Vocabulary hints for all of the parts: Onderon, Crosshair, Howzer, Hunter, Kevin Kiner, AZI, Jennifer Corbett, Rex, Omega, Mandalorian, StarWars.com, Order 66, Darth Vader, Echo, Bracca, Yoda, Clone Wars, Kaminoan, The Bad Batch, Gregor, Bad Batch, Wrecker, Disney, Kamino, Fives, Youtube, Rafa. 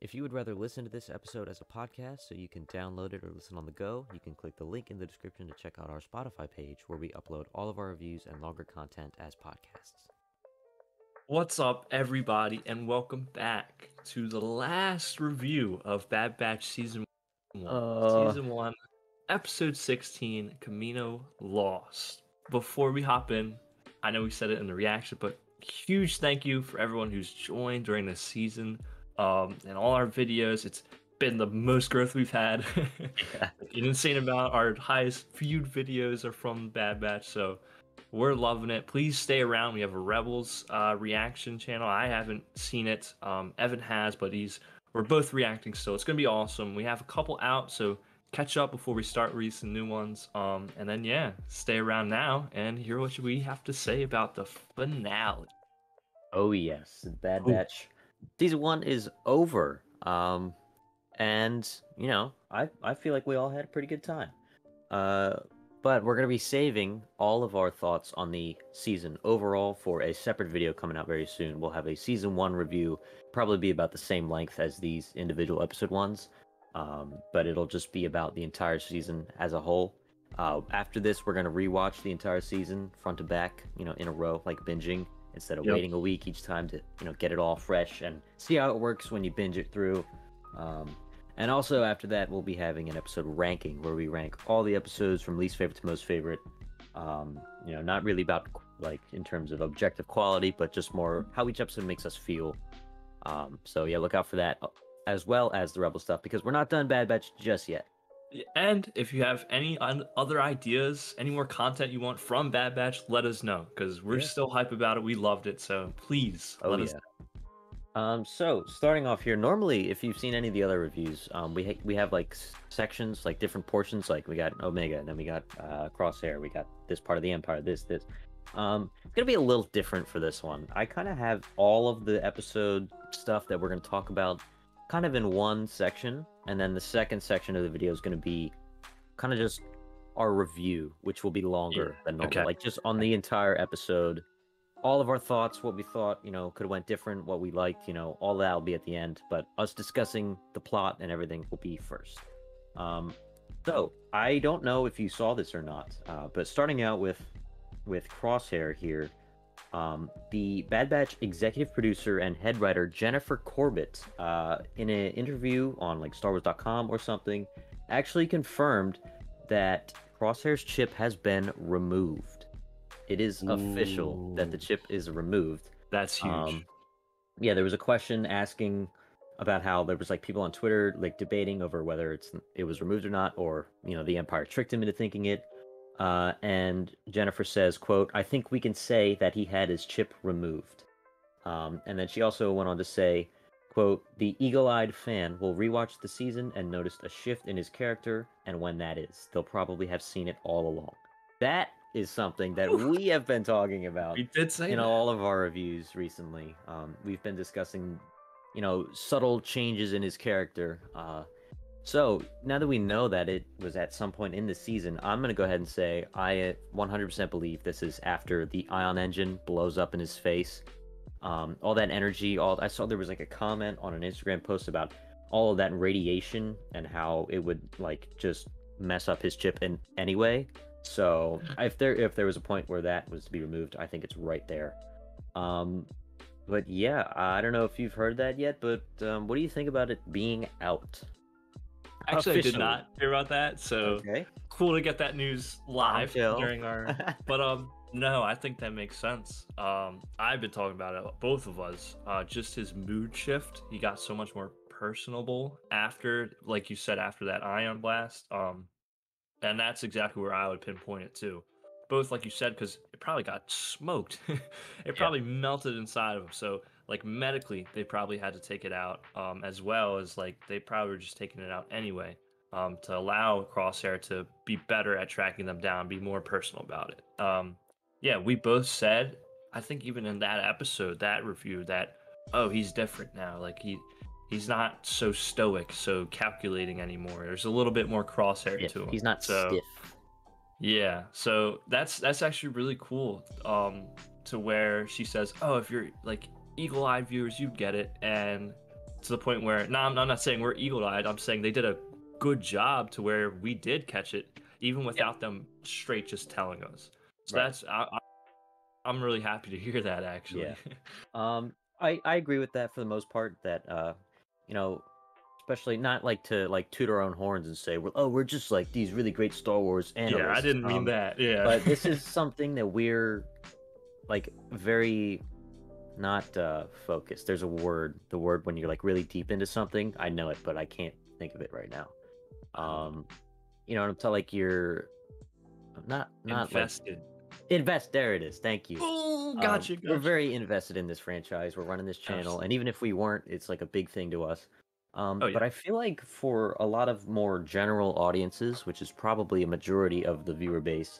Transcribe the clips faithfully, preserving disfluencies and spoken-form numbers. If you would rather listen to this episode as a podcast so you can download it or listen on the go, you can click the link in the description to check out our Spotify page where we upload all of our reviews and longer content as podcasts. What's up, everybody, and welcome back to the last review of Bad Batch Season one. Uh... Season one, Episode sixteen, Kamino Lost. Before we hop in, I know we said it in the reaction, but huge thank you for everyone who's joined during this season. Um, and all our videos, it's been the most growth we've had. Yeah. An insane amount. Our highest viewed videos are from Bad Batch, so we're loving it. Please stay around. We have a Rebels uh, reaction channel. I haven't seen it. Um, Evan has, but he's we're both reacting still. It's gonna be awesome. We have a couple out, so catch up before we start releasing new ones. Um, and then yeah, stay around now and hear what we have to say about the finale. Oh yes, Bad Batch. Ooh. Season one is over, um, and, you know, I, I feel like we all had a pretty good time. Uh, but we're going to be saving all of our thoughts on the season overall for a separate video coming out very soon. We'll have a season one review, probably be about the same length as these individual episode ones, um, but it'll just be about the entire season as a whole. Uh, after this, we're going to rewatch the entire season front to back, you know, in a row, like binging. Instead of yep. waiting a week each time to, you know, get it all fresh and see how it works when you binge it through. Um, and also after that, we'll be having an episode ranking where we rank all the episodes from least favorite to most favorite. Um, you know, not really about, like, in terms of objective quality, but just more how each episode makes us feel. Um, so, yeah, look out for that, as well as the Rebel stuff, because we're not done Bad Batch just yet. And if you have any other ideas, any more content you want from Bad Batch, let us know, because we're yeah. still hype about it. We loved it, so please oh, let yeah. us know. Um, so, starting off here, normally, if you've seen any of the other reviews, um, we, ha we have, like, sections, like, different portions. Like, we got Omega, and then we got uh, Crosshair, we got this part of the Empire, this, this. Um, it's going to be a little different for this one. I kind of have all of the episode stuff that we're going to talk about kind of in one section, and then the second section of the video is going to be kind of just our review, which will be longer yeah. than normal. Okay. Like, just on the entire episode, all of our thoughts, what we thought, you know, could have went different, what we liked, you know, all that will be at the end, but us discussing the plot and everything will be first. Um, so, I don't know if you saw this or not, uh, but starting out with, with Crosshair here, Um, the Bad Batch executive producer and head writer Jennifer Corbett, uh, in an interview on, like, Star Wars dot com or something, actually confirmed that Crosshair's chip has been removed. It is Ooh. official that the chip is removed. That's huge. Um, yeah, there was a question asking about how there was, like, people on Twitter, like, debating over whether it's it was removed or not, or, you know, the Empire tricked him into thinking it. Uh, and Jennifer says, quote, "I think we can say that he had his chip removed." Um, and then she also went on to say, quote, "The eagle-eyed fan will rewatch the season and noticed a shift in his character, and when that is, they'll probably have seen it all along." That is something that we have been talking about we did say in that. all of our reviews recently. Um, we've been discussing, you know, subtle changes in his character, uh, so, now that we know that it was at some point in the season, I'm going to go ahead and say I one hundred percent believe this is after the ion engine blows up in his face. Um, all that energy, all I saw there was, like, a comment on an Instagram post about all of that radiation and how it would, like, just mess up his chip in anyway. So, if there if there was a point where that was to be removed, I think it's right there. Um, but, yeah, I don't know if you've heard that yet, but um, what do you think about it being out? Actually, officially. I did not hear about that, so okay. cool to get that news live during our... But, um, no, I think that makes sense. Um, I've been talking about it, both of us, uh, just his mood shift. He got so much more personable after, like you said, after that ion blast. Um, and that's exactly where I would pinpoint it, too. Both, like you said, because it probably got smoked. it yeah. probably melted inside of him, so... Like, medically, they probably had to take it out, um, as well as, like, they probably were just taking it out anyway, um, to allow Crosshair to be better at tracking them down, be more personal about it. Um, yeah, we both said, I think even in that episode, that review, that, oh, he's different now. Like, he he's not so stoic, so calculating anymore. There's a little bit more Crosshair stiff. to him. He's not so, stiff. Yeah, so that's, that's actually really cool, um, to where she says, oh, if you're, like... eagle-eyed viewers, you get it, and to the point where, no, nah, I'm, I'm not saying we're eagle-eyed. I'm saying they did a good job to where we did catch it, even without yeah. them straight just telling us. So right. that's, I, I'm really happy to hear that, actually. Yeah. um, I, I agree with that for the most part, that, uh, you know, especially not like to like toot our own horns and say, well, oh, we're just like these really great Star Wars analysts. Yeah, I didn't mean um, that. Yeah. But this is something that we're like very not uh, focused. There's a word, the word when you're like really deep into something. I know it, but I can't think of it right now. Um, you know, until like you're not, not invested. Like, invest, there it is. Thank you. Oh, gotcha, um, gotcha. We're very invested in this franchise. We're running this channel. Absolutely. And even if we weren't, it's like a big thing to us. Um, oh, yeah. But I feel like for a lot of more general audiences, which is probably a majority of the viewer base,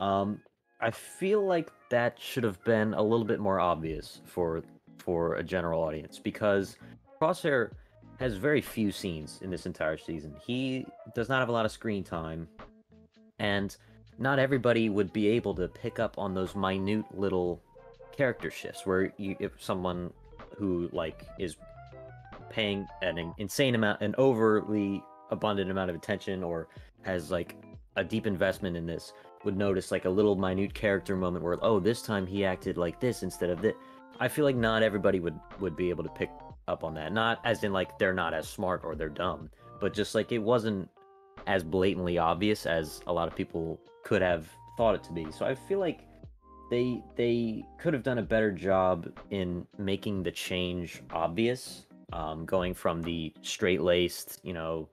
um, I feel like that should have been a little bit more obvious for for a general audience, because Crosshair has very few scenes in this entire season. He does not have a lot of screen time, and not everybody would be able to pick up on those minute little character shifts where you, if someone who like is paying an insane amount, an overly abundant amount of attention, or has like a deep investment in this, would notice like a little minute character moment where, oh, this time he acted like this instead of this. I feel like not everybody would would be able to pick up on that. Not as in like they're not as smart or they're dumb, but just like it wasn't as blatantly obvious as a lot of people could have thought it to be. So I feel like they they could have done a better job in making the change obvious. Um, going from the straight-laced, you know,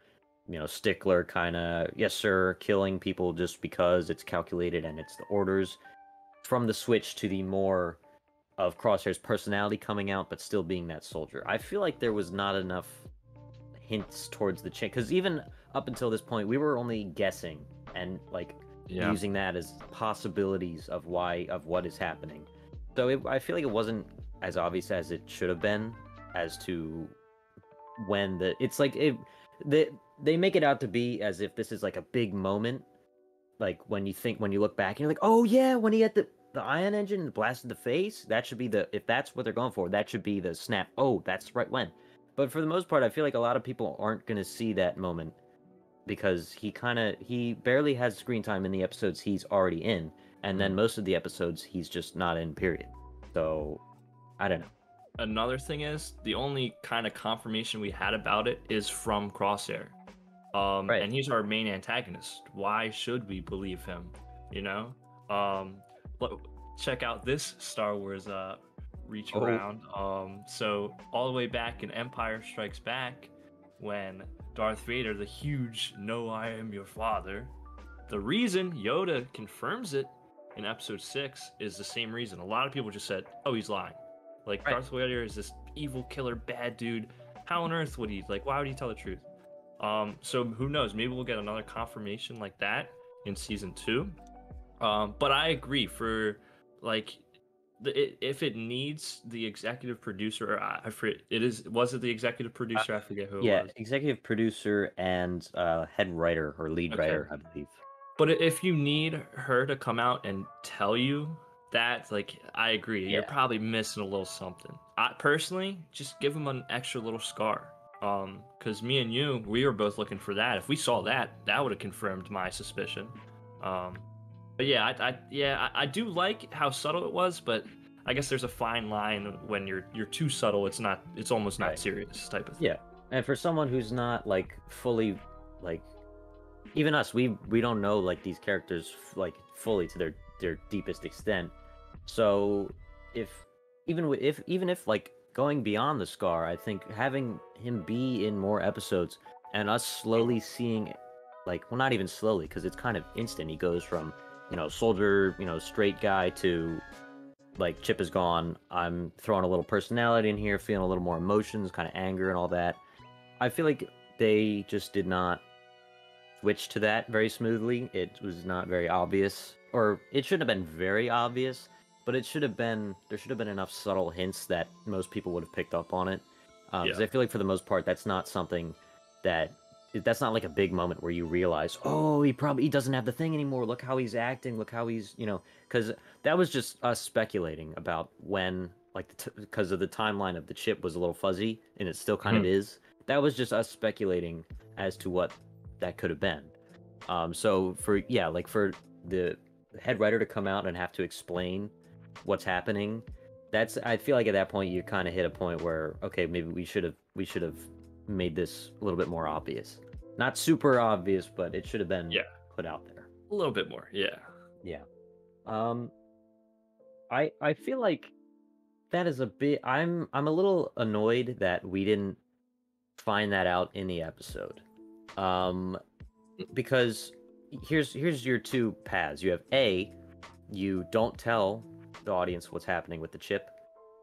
you know, stickler kind of, yes sir, killing people just because it's calculated and it's the orders, from the switch to the more of Crosshair's personality coming out, but still being that soldier. I feel like there was not enough hints towards the change, because even up until this point, we were only guessing and like yeah. using that as possibilities of why of what is happening. So it, I feel like it wasn't as obvious as it should have been. As to when the it's like it they they make it out to be as if this is like a big moment, like when you think when you look back and you're like, oh yeah, when he had the the ion engine and blasted the face, that should be the, if that's what they're going for, that should be the snap, oh that's right when. But for the most part, I feel like a lot of people aren't going to see that moment, because he kind of he barely has screen time in the episodes he's already in, and then most of the episodes he's just not in, period. So I don't know. Another thing is, the only kind of confirmation we had about it is from Crosshair. Um, right. And he's our main antagonist. Why should we believe him? You know? Um, look, check out this Star Wars uh, reach oh. around. Um, so all the way back in Empire Strikes Back, when Darth Vader, the huge, no, I am your father. The reason Yoda confirms it in episode six is the same reason. A lot of people just said, oh, he's lying. Like, right. Darth Vader is this evil killer, bad dude. How on earth would he, like, why would he tell the truth? Um, so who knows? Maybe we'll get another confirmation like that in season two. Um, but I agree for, like, the, it, if it needs the executive producer, or I, I forget, it is, was it the executive producer? Uh, I forget who yeah, it was. Yeah, executive producer and uh, head writer or lead okay. writer, I believe. But if you need her to come out and tell you, that's like, I agree. Yeah. You're probably missing a little something. I personally just give him an extra little scar. Um, because me and you, we were both looking for that. If we saw that, that would have confirmed my suspicion. Um, but yeah, I, I yeah, I, I do like how subtle it was, but I guess there's a fine line when you're you're too subtle. It's not. It's almost not right. serious type of thing. Yeah, and for someone who's not like fully like, even us, we we don't know like these characters like fully to their their deepest extent. So if even if even if like going beyond the scar, I think having him be in more episodes and us slowly seeing, like, well, not even slowly, because it's kind of instant. He goes from, you know, soldier, you know, straight guy to like, Chip is gone. I'm throwing a little personality in here, feeling a little more emotions, kind of anger and all that. I feel like they just did not switch to that very smoothly. It was not very obvious, or it shouldn't have been very obvious. But it should have been, there should have been enough subtle hints that most people would have picked up on it. Um, yeah. Because I feel like for the most part, that's not something that, that's not like a big moment where you realize, oh, he probably, he doesn't have the thing anymore. Look how he's acting. Look how he's, you know, because that was just us speculating about when like the because of the timeline of the chip was a little fuzzy, and it still kind mm. of is. That was just us speculating as to what that could have been. Um, so for yeah, like for the head writer to come out and have to explain what's happening, that's I feel like at that point you kind of hit a point where okay, maybe we should have we should have made this a little bit more obvious. Not super obvious, but it should have been yeah. put out there a little bit more. Yeah, yeah. Um, I I feel like that is a bit. I'm I'm a little annoyed that we didn't find that out in the episode, um, because here's here's your two paths. You have A, you don't tell the audience what's happening with the chip.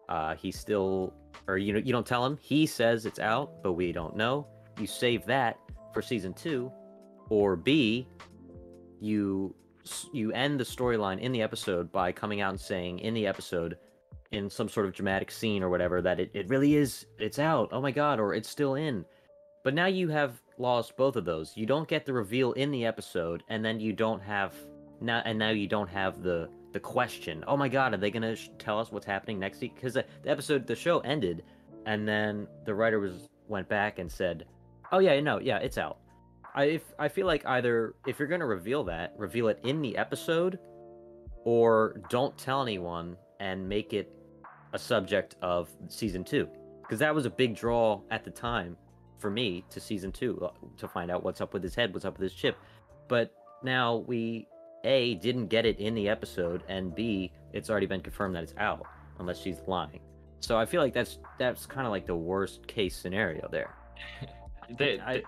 Uh, he still, or you know, you don't tell him. He says it's out, but we don't know. You save that for season two, or B, you you end the storyline in the episode by coming out and saying in the episode, in some sort of dramatic scene or whatever, that it, it really is, it's out, oh my god, or it's still in. But now you have lost both of those. You don't get the reveal in the episode, and then you don't have now, and now you don't have the the question, oh my god, are they gonna sh- tell us what's happening next week? Because the, the episode, the show ended, and then the writer was went back and said, oh yeah, no, yeah, it's out. I if I feel like either if you're gonna reveal that, reveal it in the episode, or don't tell anyone and make it a subject of season two, because that was a big draw at the time for me to season two, to find out what's up with his head, what's up with his chip. But now we A, didn't get it in the episode, and B, it's already been confirmed that it's out unless she's lying. So I feel like that's that's kind of like the worst case scenario there. They, I, they,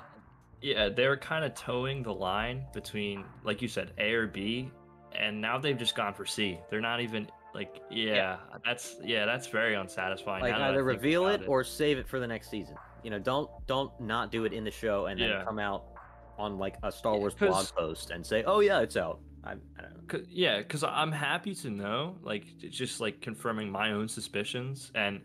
yeah, they're kind of towing the line between, like you said, A or B, and now they've just gone for C. They're not even like, yeah, yeah. that's yeah, that's very unsatisfying. Like either reveal it, it or save it for the next season. You know, don't don't not do it in the show and then yeah. come out on like a Star Wars blog post and say, oh yeah, it's out. I, I don't know. Cause, yeah, because I'm happy to know, like just like confirming my own suspicions and.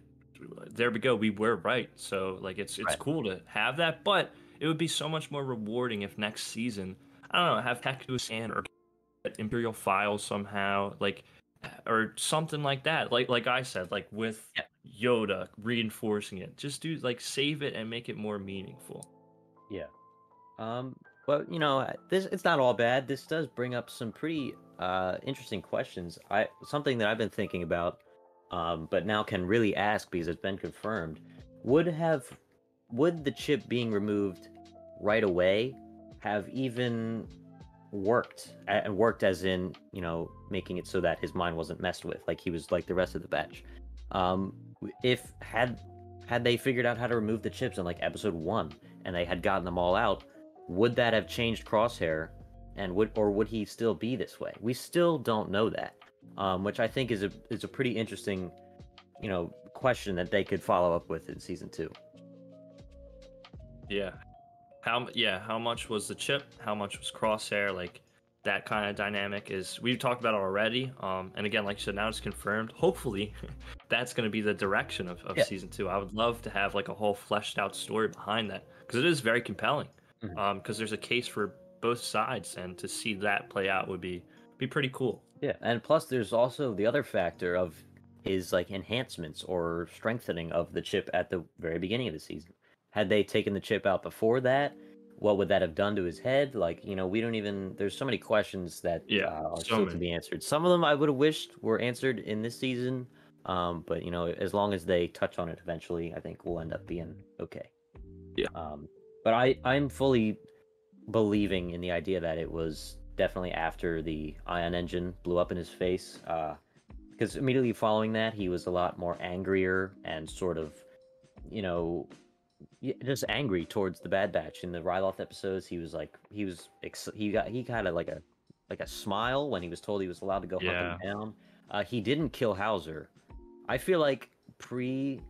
There we go. We were right. So like, it's it's right. cool to have that, but it would be so much more rewarding if next season, I don't know, have Tech do a stand or Imperial Files somehow, like, or something like that. Like like I said, like with Yoda reinforcing it, just do like save it and make it more meaningful. Yeah. Um. Well, you know, this it's not all bad. This does bring up some pretty uh interesting questions. I something that I've been thinking about. Um, but now can really ask because it's been confirmed. Would have, would the chip being removed right away have even worked? And worked as in, you know, making it so that his mind wasn't messed with, like he was like the rest of the batch. Um, if had had they figured out how to remove the chips in like episode one and they had gotten them all out, would that have changed Crosshair? And would or would he still be this way? We still don't know that. Um, which I think is a is a pretty interesting, you know, question that they could follow up with in season two. Yeah, how yeah, how much was the chip? How much was Crosshair? Like that kind of dynamic is we've talked about already. Um, and again, like you said, now it's confirmed. Hopefully, that's going to be the direction of, of yeah. season two. I would love to have like a whole fleshed out story behind that because it is very compelling. Mm-hmm. Um, because there's a case for both sides, and to see that play out would be be pretty cool. Yeah, and plus there's also the other factor of his like enhancements or strengthening of the chip at the very beginning of the season. Had they taken the chip out before that, what would that have done to his head? Like, you know, we don't even, there's so many questions that yeah, uh, are so still many. to be answered. Some of them I would have wished were answered in this season, um, but you know, as long as they touch on it eventually, I think we'll end up being okay. Yeah. Um, but I, I'm fully believing in the idea that it was definitely after the ion engine blew up in his face, uh, because immediately following that, he was a lot more angrier and sort of, you know, just angry towards the Bad Batch. In the Ryloth episodes, he was like, he was, ex- he got, he kind of like a, like a smile when he was told he was allowed to go yeah. hunt him down. Uh, he didn't kill Howzer. I feel like pre,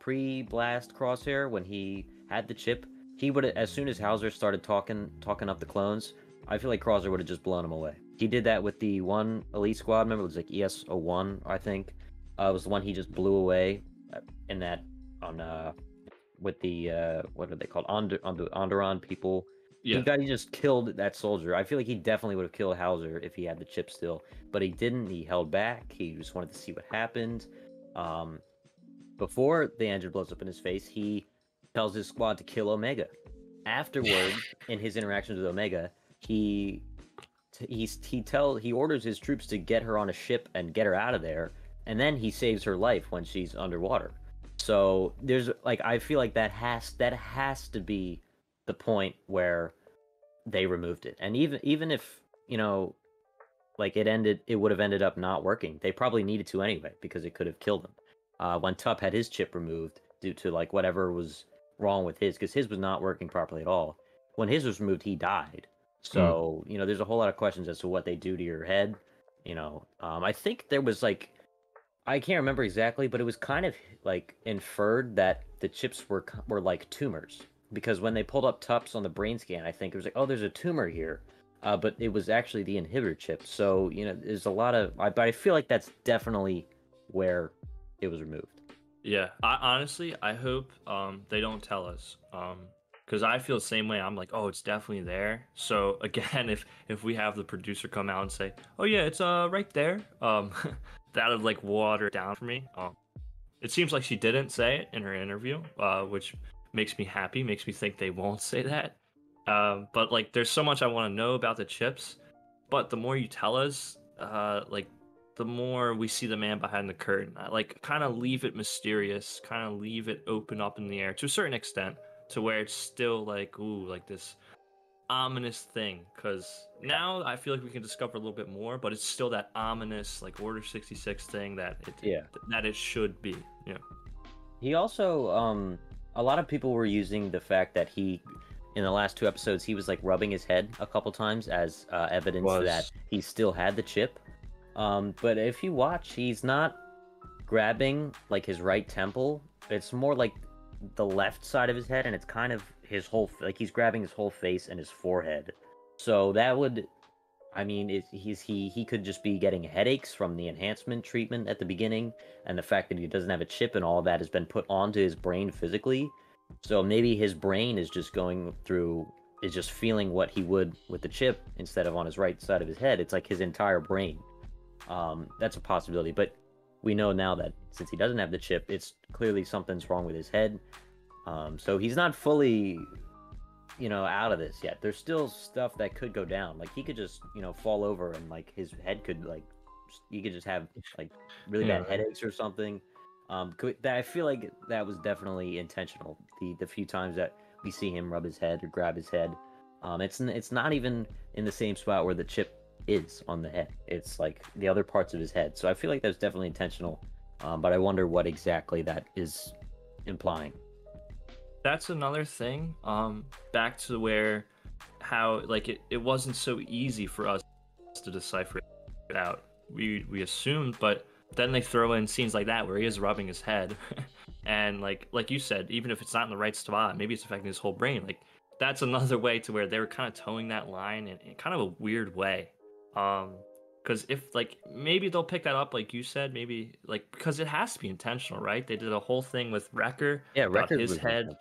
pre-blast Crosshair, when he had the chip, he would, as soon as Howzer started talking, talking up the clones, I feel like Crosshair would have just blown him away. He did that with the one elite squad member. It was like E S oh one, I think. Uh, it was the one he just blew away in that on uh with the uh what are they called Onder Onderon people. Yeah. He got he just killed that soldier. I feel like he definitely would have killed Howzer if he had the chip still, but he didn't. He held back. He just wanted to see what happened. Um, before the engine blows up in his face, he tells his squad to kill Omega. Afterward, in his interactions with Omega, he he he tell he orders his troops to get her on a ship and get her out of there, and then he saves her life when she's underwater. So there's like I feel like that has that has to be the point where they removed it. And even even if, you know, like it ended, it would have ended up not working. They probably needed to anyway because it could have killed them. Uh, when Tup had his chip removed due to like whatever was wrong with his, because his was not working properly at all. When his was removed, he died. So, mm. you know, there's a whole lot of questions as to what they do to your head. You know, um, I think there was like, I can't remember exactly, but it was kind of like inferred that the chips were were like tumors, because when they pulled up Tup's on the brain scan, I think it was like, oh, there's a tumor here. Uh, but it was actually the inhibitor chip. So, you know, there's a lot of, I, but I feel like that's definitely where it was removed. Yeah, I, honestly, I hope um, they don't tell us, because um, I feel the same way. I'm like, oh, it's definitely there. So again, if if we have the producer come out and say, oh yeah, it's uh right there, um, that would like water it down for me. Um, it seems like she didn't say it in her interview, uh, which makes me happy, makes me think they won't say that. Um, but like, there's so much I want to know about the chips. But the more you tell us, uh, like. the more we see the man behind the curtain. I like kind of leave it mysterious, kind of leave it open up in the air to a certain extent, to where it's still like, ooh, like this ominous thing. Because now I feel like we can discover a little bit more, but it's still that ominous, like Order sixty-six thing that it yeah. that it should be. Yeah. He also, um, a lot of people were using the fact that he, in the last two episodes, he was like rubbing his head a couple times as uh, evidence was. that he still had the chip. Um, but if you watch, he's not grabbing like his right temple. It's more like the left side of his head, and it's kind of his whole, like he's grabbing his whole face and his forehead. So that would, I mean, it, he's he he could just be getting headaches from the enhancement treatment at the beginning, and the fact that he doesn't have a chip and all that has been put onto his brain physically. So maybe his brain is just going through, is just feeling what he would with the chip instead of on his right side of his head. It's like his entire brain. Um, that's a possibility, but we know now that since he doesn't have the chip, it's clearly something's wrong with his head. Um, so he's not fully, you know, out of this yet. There's still stuff that could go down. Like he could just, you know, fall over and like his head could like, he could just have like really yeah. bad headaches or something. Um, could, that I feel like that was definitely intentional. The the few times that we see him rub his head or grab his head, um, it's it's not even in the same spot where the chip is on the head. It's like the other parts of his head. So I feel like that's definitely intentional, um, but I wonder what exactly that is implying. That's another thing, um, back to where how like it, it wasn't so easy for us to decipher it out. We we assumed, but then they throw in scenes like that where he is rubbing his head and like like you said, even if it's not in the right spot, maybe it's affecting his whole brain. Like that's another way to where they were kind of towing that line in, in kind of a weird way. Um, because if like maybe they'll pick that up, like you said, maybe like because it has to be intentional, right? They did a whole thing with Wrecker, yeah, Wrecker his head,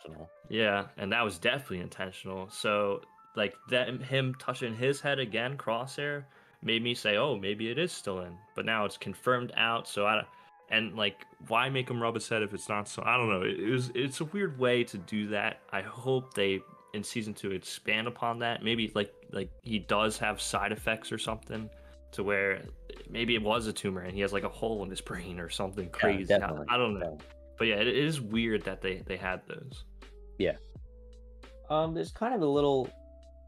yeah, and that was definitely intentional. So like that him touching his head again, Crosshair, made me say, oh, maybe it is still in, but now it's confirmed out. So I and like why make him rub his head if it's not? So I don't know. It, it was it's a weird way to do that. I hope they. In season two expand upon that. Maybe like like he does have side effects or something to where maybe it was a tumor and he has like a hole in his brain or something crazy. Yeah, I, I don't know. Yeah. But yeah, it, it is weird that they they had those. Yeah. Um there's kind of a little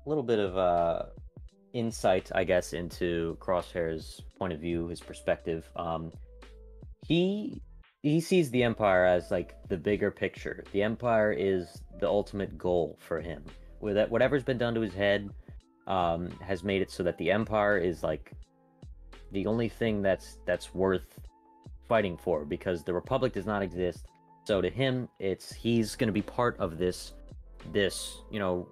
little bit of uh insight, I guess, into Crosshair's point of view, his perspective. Um he He sees the Empire as like the bigger picture. The Empire is the ultimate goal for him. With that, whatever's been done to his head um, has made it so that the Empire is like the only thing that's that's worth fighting for, because the Republic does not exist. So to him, it's he's going to be part of this this you know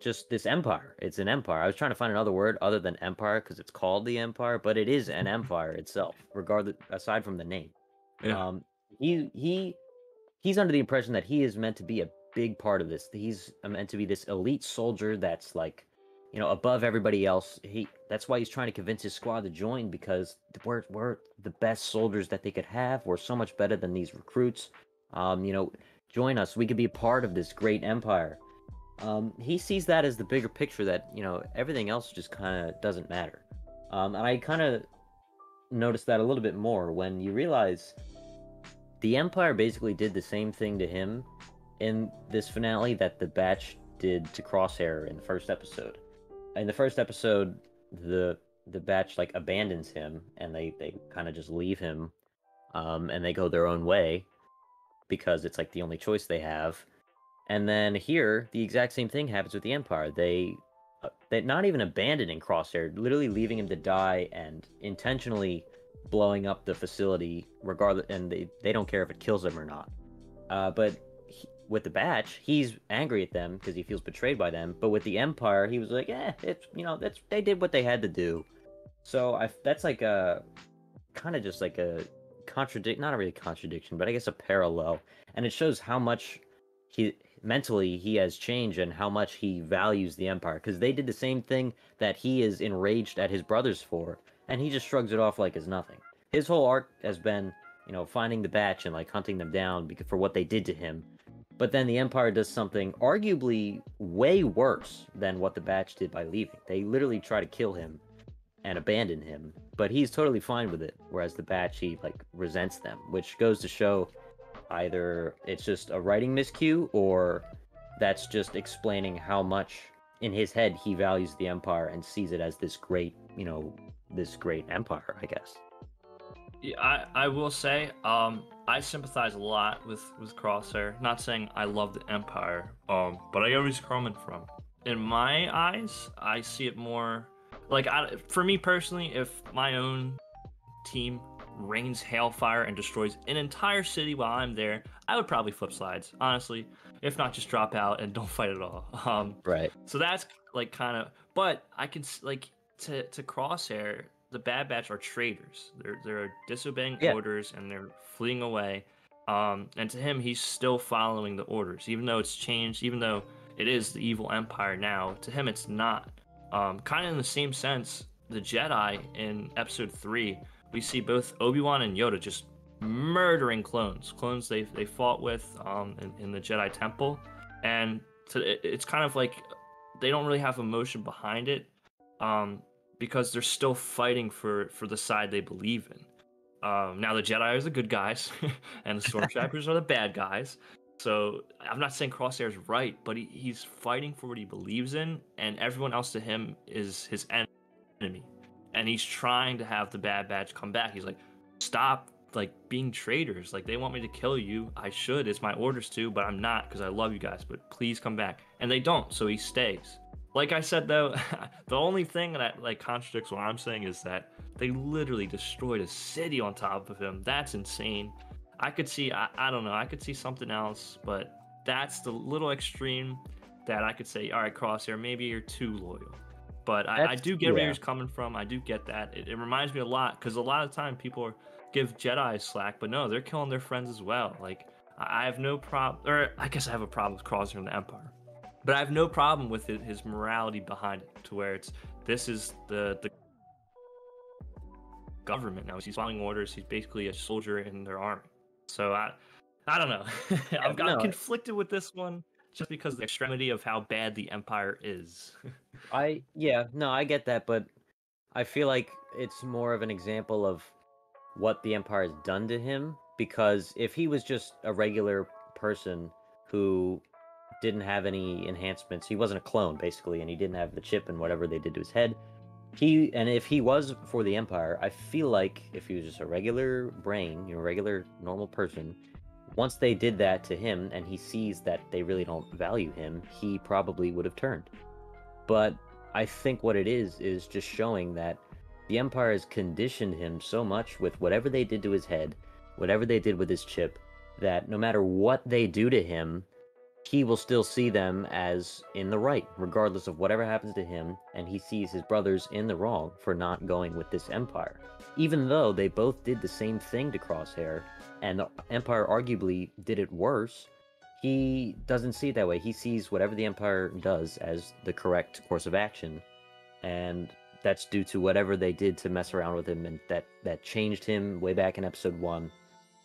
just this Empire. It's an Empire. I was trying to find another word other than Empire because it's called the Empire, but it is an Empire itself, regardless aside from the name. Yeah. Um, he he he's under the impression that he is meant to be a big part of this. He's meant to be this elite soldier that's like, you know, above everybody else. He that's why he's trying to convince his squad to join, because we're we're the best soldiers that they could have. We're so much better than these recruits. Um, you know, join us. We could be a part of this great empire. Um, he sees that as the bigger picture, that, you know, everything else just kind of doesn't matter. Um, and I kind of noticed that a little bit more when you realize the Empire basically did the same thing to him in this finale that the Batch did to Crosshair in the first episode. In the first episode, the the Batch, like, abandons him, and they, they kind of just leave him, um, and they go their own way, because it's, like, the only choice they have. And then here, the exact same thing happens with the Empire. They, uh, they're not even abandoning Crosshair, literally leaving him to die and intentionally blowing up the facility, regardless, and they, they don't care if it kills him or not. Uh, but he, with the Batch, he's angry at them because he feels betrayed by them. But with the Empire, he was like, eh, it's, you know, that's, they did what they had to do. So I, that's like a, kind of just like a contradict, not a really contradiction, but I guess a parallel. And it shows how much he... mentally he has changed and how much he values the Empire, because they did the same thing that he is enraged at his brothers for, and he just shrugs it off like it's nothing. His whole arc has been, you know, finding the Batch and, like, hunting them down because for what they did to him. But then the Empire does something arguably way worse than what the Batch did by leaving. They literally try to kill him and abandon him, but he's totally fine with it, whereas the Batch, he, like, resents them, which goes to show either it's just a writing miscue, or that's just explaining how much in his head he values the Empire and sees it as this great, you know, this great empire, I guess. Yeah, I, I will say, um, I sympathize a lot with, with Crosshair. Not saying I love the Empire, um, but I get where he's coming from. In my eyes, I see it more, like, I, for me personally, if my own team rains hailfire and destroys an entire city while I'm there, I would probably flip sides, honestly, if not just drop out and don't fight at all. Um, right. So that's, like, kind of, but I can, like, to to Crosshair, the Bad Batch are traitors. They're they're disobeying yeah. orders, and they're fleeing away. Um, and to him, he's still following the orders, even though it's changed, even though it is the evil empire now. To him, it's not. Um, kind of in the same sense, the Jedi in Episode Three. We see both Obi-Wan and Yoda just murdering clones, clones they they fought with um, in, in the Jedi Temple. And to, it, it's kind of like they don't really have emotion behind it, um, because they're still fighting for, for the side they believe in. Um, now the Jedi are the good guys, and the Stormtroopers are the bad guys. So I'm not saying Crosshair's right, but he, he's fighting for what he believes in, and everyone else to him is his enemy. And he's trying to have the Bad Batch come back. He's like, stop, like, being traitors. Like, they want me to kill you. I should. It's my orders to, but I'm not, because I love you guys. But please come back. And they don't, so he stays. Like I said, though, the only thing that, like, contradicts what I'm saying is that they literally destroyed a city on top of him. That's insane. I could see, I, I don't know, I could see something else, but that's the little extreme that I could say, all right, Crosshair, maybe you're too loyal. But I, I do get yeah. where he's coming from. I do get that. It, it reminds me a lot, because a lot of time people are, give Jedi slack, but no, they're killing their friends as well. Like, I have no problem, or I guess I have a problem with Crosshair in the Empire, but I have no problem with it, his morality behind it, to where it's, this is the the government now. He's following orders. He's basically a soldier in their army. So I, I don't know. I've got no. conflicted with this one, just because of the extremity of how bad the Empire is. I, yeah, no, I get that, but I feel like it's more of an example of what the Empire has done to him, because if he was just a regular person who didn't have any enhancements, he wasn't a clone, basically, and he didn't have the chip and whatever they did to his head, he, and if he was for the Empire, I feel like if he was just a regular brain, you know, regular, normal person, once they did that to him and he sees that they really don't value him, he probably would have turned. But I think what it is is just showing that the Empire has conditioned him so much with whatever they did to his head, whatever they did with his chip, that no matter what they do to him, he will still see them as in the right, regardless of whatever happens to him, and he sees his brothers in the wrong for not going with this Empire. Even though they both did the same thing to Crosshair, and the Empire arguably did it worse, he doesn't see it that way. He sees whatever the Empire does as the correct course of action, and that's due to whatever they did to mess around with him, and that that changed him way back in Episode One.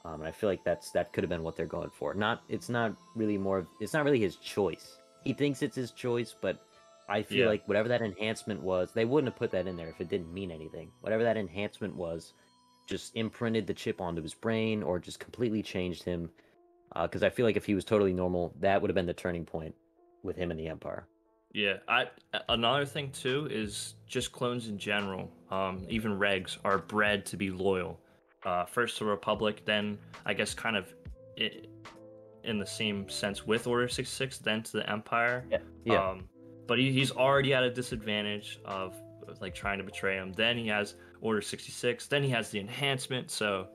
Um, and I feel like that's that could have been what they're going for. Not it's not really more. It's not really his choice. He thinks it's his choice, but I feel yeah. like whatever that enhancement was, they wouldn't have put that in there if it didn't mean anything. Whatever that enhancement was, just imprinted the chip onto his brain, or just completely changed him. Because uh, I feel like if he was totally normal, that would have been the turning point with him and the Empire. Yeah. I another thing too is just clones in general, um, even regs, are bred to be loyal. Uh, first to Republic, then I guess kind of it, in the same sense with Order sixty-six, then to the Empire. Yeah. Yeah. Um, but he, he's already at a disadvantage of like trying to betray him. Then he has Order sixty-six. Then he has the enhancement. So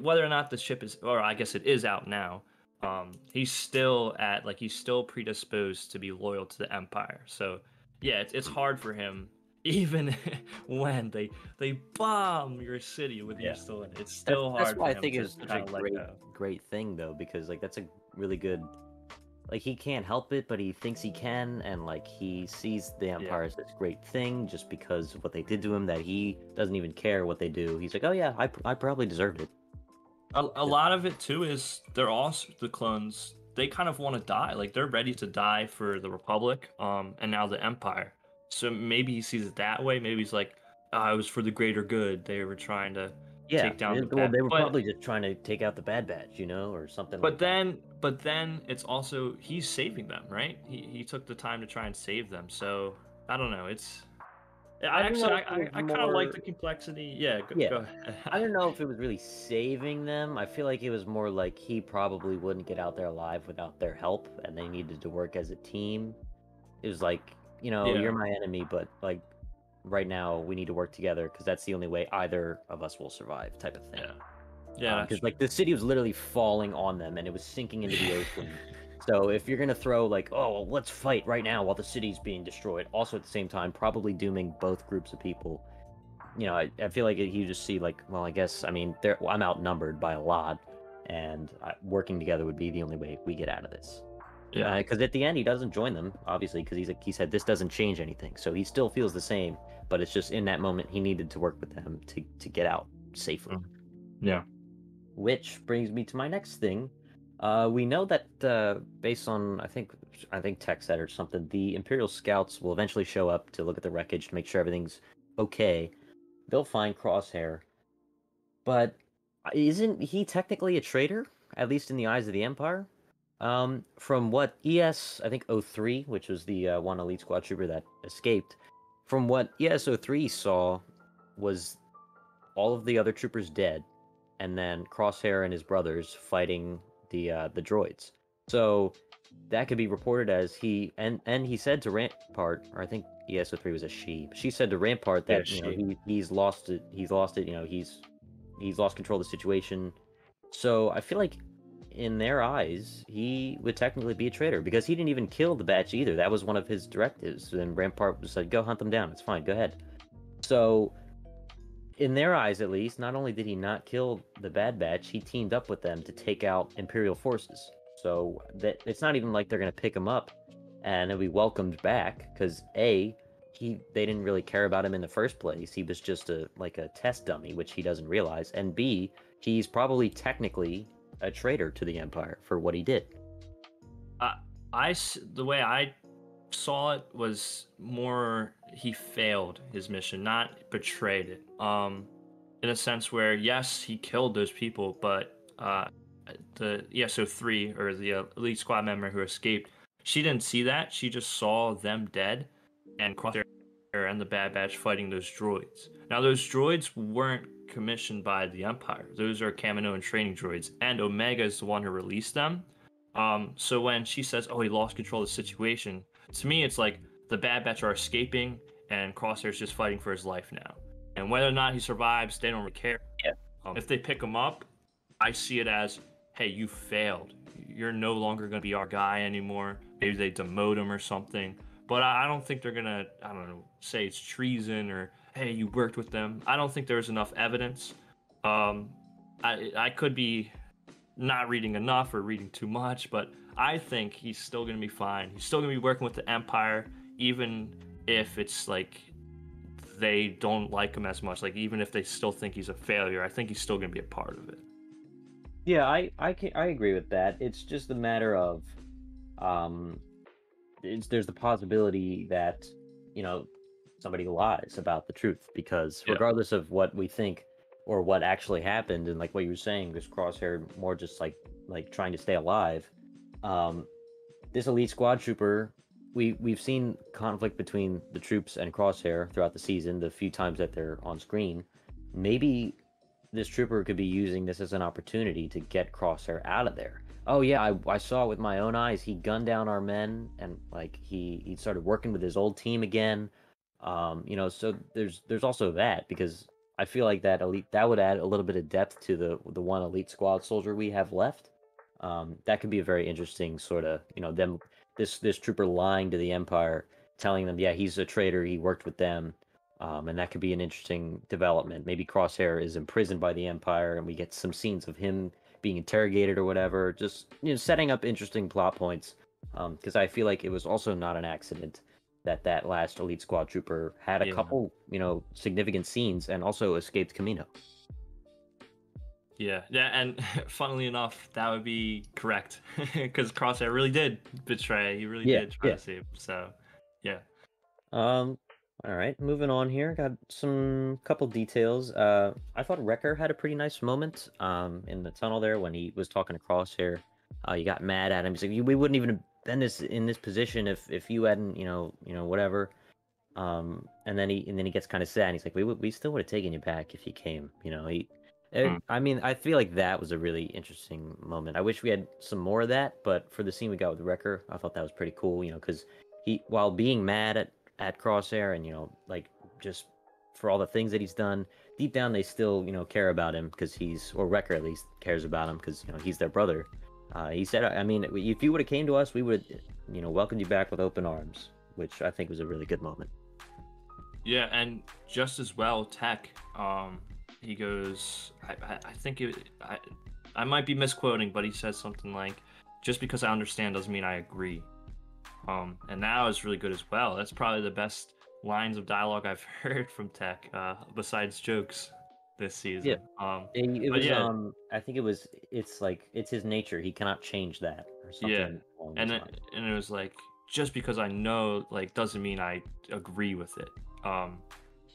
whether or not the ship is, or I guess it is out now, um, he's still at like he's still predisposed to be loyal to the Empire. So yeah, it's it's hard for him. Even when they they bomb your city with yeah. you still in it, it's still that's, hard. That's why I think it's such a great, great thing though, because like that's a really good, like he can't help it, but he thinks he can, and like he sees the Empire yeah. as this great thing just because of what they did to him, that he doesn't even care what they do. He's like, oh yeah, I I probably deserved it. A, a yeah. lot of it too is they're also the clones. They kind of want to die, like they're ready to die for the Republic, um, and now the Empire. So maybe he sees it that way. Maybe he's like, oh, it was for the greater good. They were trying to yeah, take down the well, bad. They were but, probably just trying to take out the Bad Batch, you know, or something but like then, that. But then it's also, he's saving them, right? He he took the time to try and save them. So, I don't know. It's, I, I actually, I, I, I kind of like the complexity. Yeah, go, yeah. go ahead. I don't know if it was really saving them. I feel like it was more like he probably wouldn't get out there alive without their help, and they needed to work as a team. It was like, you know, yeah. you're my enemy, but like right now we need to work together because that's the only way either of us will survive, type of thing. Yeah. Yeah. Because um, like the city was literally falling on them and it was sinking into the ocean. So if you're going to throw like, oh, well, let's fight right now while the city's being destroyed, also at the same time, probably dooming both groups of people. You know, I, I feel like you just see like, well, I guess, I mean, well, I'm outnumbered by a lot, and I, working together would be the only way we get out of this. Yeah, because uh, at the end he doesn't join them, obviously, because he's like he said, this doesn't change anything. So he still feels the same, but it's just in that moment he needed to work with them to to get out safely. Yeah. Which brings me to my next thing. Uh, we know that uh, based on I think I think Tech said or something, the Imperial Scouts will eventually show up to look at the wreckage to make sure everything's okay. They'll find Crosshair, but isn't he technically a traitor? At least in the eyes of the Empire. Um, from what E S, I think oh three, which was the uh, one elite squad trooper that escaped, from what E S oh three saw was all of the other troopers dead, and then Crosshair and his brothers fighting the uh, the droids. So that could be reported as he and and he said to Rampart, or I think E S oh three was a she. She said to Rampart that yeah, you know, he, he's lost it. He's lost it. You know, he's he's lost control of the situation. So I feel like, in their eyes, he would technically be a traitor because he didn't even kill the batch either. That was one of his directives. And Rampart was like, go hunt them down. It's fine. Go ahead. So in their eyes, at least, not only did he not kill the Bad Batch, he teamed up with them to take out Imperial forces. So that it's not even like they're going to pick him up and he'll be welcomed back because A, he they didn't really care about him in the first place. He was just a like a test dummy, which he doesn't realize. And B, he's probably technically a traitor to the Empire for what he did. Uh, I, the way I saw it was more he failed his mission, not betrayed it. Um, in a sense where, yes, he killed those people, but uh, the E S oh three, or the uh, elite squad member who escaped, she didn't see that. She just saw them dead and Crosshair and the Bad Batch fighting those droids. Now, those droids weren't commissioned by the Empire. Those are Kaminoan training droids, and Omega is the one who released them. Um, so when she says, oh, he lost control of the situation, to me it's like the Bad Batch are escaping and Crosshair's just fighting for his life now. And whether or not he survives, they don't really care. Yeah. Um, if they pick him up, I see it as, hey, you failed. You're no longer going to be our guy anymore. Maybe they demote him or something. But I don't think they're going to, I don't know, say it's treason or, hey, you worked with them. I don't think there's enough evidence. Um, I I could be not reading enough or reading too much, but I think he's still gonna be fine. He's still gonna be working with the Empire, even if it's like they don't like him as much. Like even if they still think he's a failure, I think he's still gonna be a part of it. Yeah, I I can I agree with that. It's just a matter of, um, it's, there's the possibility that, you know, somebody lies about the truth, because yeah. regardless of what we think or what actually happened, and like what you were saying, this Crosshair more just like like trying to stay alive. Um, this elite squad trooper, we we've seen conflict between the troops and Crosshair throughout the season, the few times that they're on screen. Maybe this trooper could be using this as an opportunity to get Crosshair out of there. Oh yeah, I, I saw it with my own eyes. He gunned down our men, and like he he started working with his old team again. Um, you know, so there's there's also that, because I feel like that elite, that would add a little bit of depth to the the one elite squad soldier we have left. Um, that could be a very interesting sort of, you know, them this this trooper lying to the Empire, telling them, yeah, he's a traitor, he worked with them, um, and that could be an interesting development. Maybe Crosshair is imprisoned by the Empire, and we get some scenes of him being interrogated or whatever, just, you know, setting up interesting plot points. Um, because I feel like it was also not an accident that that last elite squad trooper had a yeah. couple, you know, significant scenes, and also escaped Kamino. Yeah, yeah, and funnily enough, that would be correct, because Crosshair really did betray. He really yeah, did try yeah. to save him. So, yeah. Um. All right, moving on here. Got some couple details. Uh, I thought Wrecker had a pretty nice moment. Um, in the tunnel there when he was talking to Crosshair. Uh, you got mad at him. He's like, "We wouldn't even have been this in this position if if you hadn't, you know, you know, whatever." Um, and then he and then he gets kind of sad. And he's like, "We we still would have taken you back if you came." You know, he. I mean, I feel like that was a really interesting moment. I wish we had some more of that, but for the scene we got with Wrecker, I thought that was pretty cool, you know, because he, while being mad at, at Crosshair and, you know, like, just for all the things that he's done, deep down they still, you know, care about him because he's, or Wrecker at least, cares about him because, you know, he's their brother. Uh, he said, I mean, if you would have came to us, we would have, you know, welcomed you back with open arms, which I think was a really good moment. Yeah, and just as well, Tech, um... he goes, I, I think it, I, I might be misquoting, but he says something like, "Just because I understand doesn't mean I agree." Um, and that was really good as well. That's probably the best lines of dialogue I've heard from Tech, uh, besides jokes, this season. Yeah. Um, it, it was, yeah. um, I think it was. It's like it's his nature. He cannot change that. Or something yeah. And then, and it was like, just because I know, like, doesn't mean I agree with it. Um.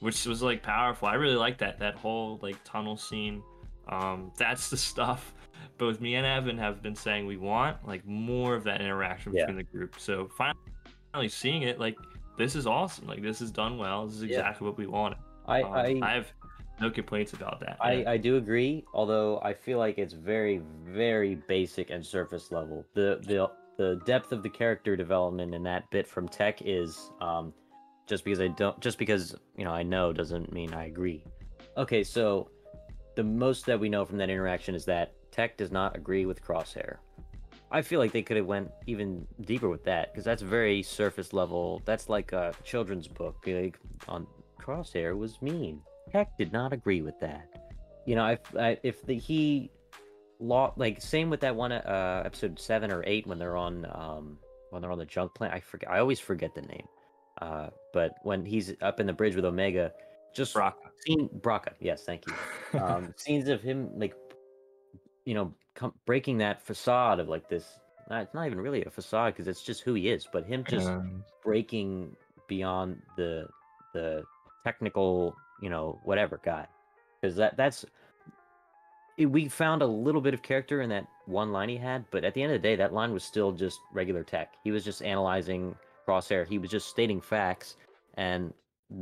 Which was like powerful. I really like that that whole like tunnel scene. Um, that's the stuff both me and Evan have been saying we want, like more of that interaction yeah. between the group. So finally seeing it, like this is awesome. Like this is done well. This is exactly yeah. what we wanted. I, um, I I have no complaints about that. I, yeah. I do agree. Although I feel like it's very very basic and surface level. The the the depth of the character development in that bit from Tech is. Um, Just because I don't, just because, you know, I know doesn't mean I agree. Okay, so the most that we know from that interaction is that Tech does not agree with Crosshair. I feel like they could have went even deeper with that, because that's very surface level. That's like a children's book. Like on Crosshair was mean. Tech did not agree with that. You know, I, I, if the he, law like same with that one uh, episode seven or eight when they're on um when they're on the junk planet. I forget. I always forget the name. Uh, but when he's up in the bridge with Omega, just Bracca. Scene, Bracca, yes, thank you. Um, scenes of him, like, you know, com- breaking that facade of like this. It's not even really a facade because it's just who he is. But him just um, breaking beyond the the technical, you know, whatever guy, because that that's it, we found a little bit of character in that one line he had. But at the end of the day, that line was still just regular Tech. He was just analyzing Crosshair. He was just stating facts, and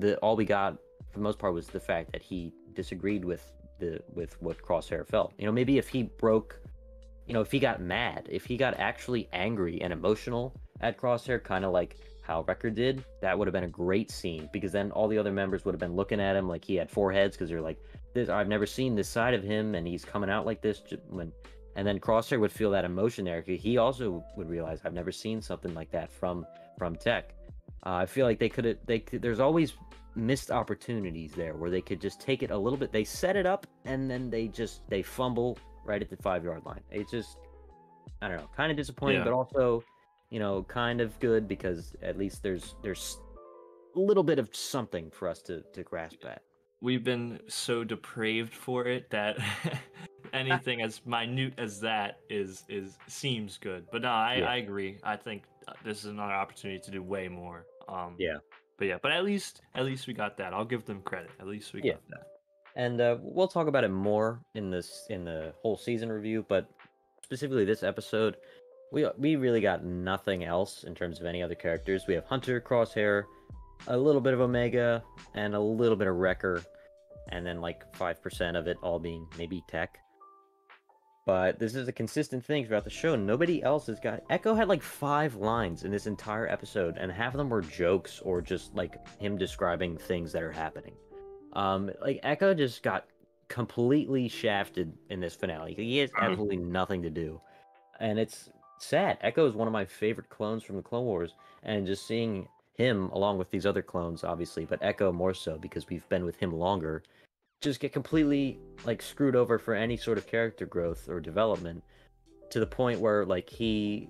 the all we got for the most part was the fact that he disagreed with the with what Crosshair felt. You know, maybe if he broke, you know, if he got mad, if he got actually angry and emotional at Crosshair, kind of like how Wrecker did, that would have been a great scene, because then all the other members would have been looking at him like he had four heads, because they're like, this I've never seen this side of him, and he's coming out like this when. And then Crosshair would feel that emotion there. He also would realize, I've never seen something like that from from Tech. Uh, I feel like they could have. They there's always missed opportunities there where they could just take it a little bit. They set it up and then they just they fumble right at the five yard line. It's just I don't know, kind of disappointing, yeah. but also, you know, kind of good, because at least there's there's a little bit of something for us to, to grasp at. We've been so depraved for it that anything as minute as that is is seems good. But no, I, yeah. I agree. I think this is another opportunity to do way more. Um, yeah. But yeah, but at least at least we got that. I'll give them credit. At least we yeah. got that. And uh, we'll talk about it more in this in the whole season review, but specifically this episode, we we really got nothing else in terms of any other characters. We have Hunter, Crosshair, a little bit of Omega, and a little bit of Wrecker, and then like five percent of it all being maybe Tech. But this is a consistent thing throughout the show. Nobody else has got... Echo had like five lines in this entire episode, and half of them were jokes or just like him describing things that are happening. Um, like Echo just got completely shafted in this finale. He has absolutely nothing to do. And it's sad. Echo is one of my favorite clones from the Clone Wars, and just seeing him, along with these other clones, obviously, but Echo more so because we've been with him longer, just get completely, like, screwed over for any sort of character growth or development, to the point where, like, he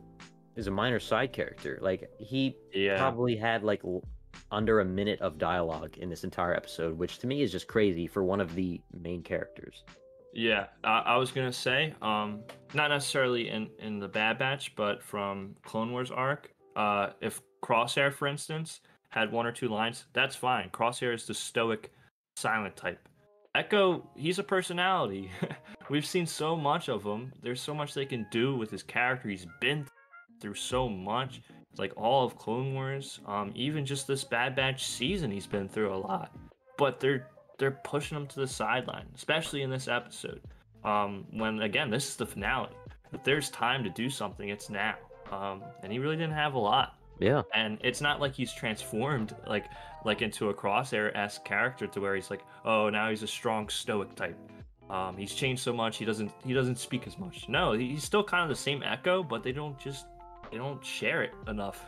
is a minor side character. Like, he yeah. probably had, like, l- under a minute of dialogue in this entire episode, which to me is just crazy for one of the main characters. Yeah, I, I was going to say, um, not necessarily in-, in the Bad Batch, but from Clone Wars arc, uh, if Crosshair, for instance, had one or two lines, that's fine. Crosshair is the stoic, silent type. Echo, he's a personality. We've seen so much of him. There's so much they can do with his character. He's been through so much. It's like all of Clone Wars, um, even just this Bad Batch season, he's been through a lot. But they're they're pushing him to the sideline, especially in this episode. Um, when, again, this is the finale. If there's time to do something, it's now. Um, and he really didn't have a lot. Yeah, and it's not like he's transformed like like into a Crosshair-esque character to where he's like, oh, now he's a strong stoic type. Um, he's changed so much. He doesn't he doesn't speak as much. No, he's still kind of the same Echo, but they don't just they don't share it enough.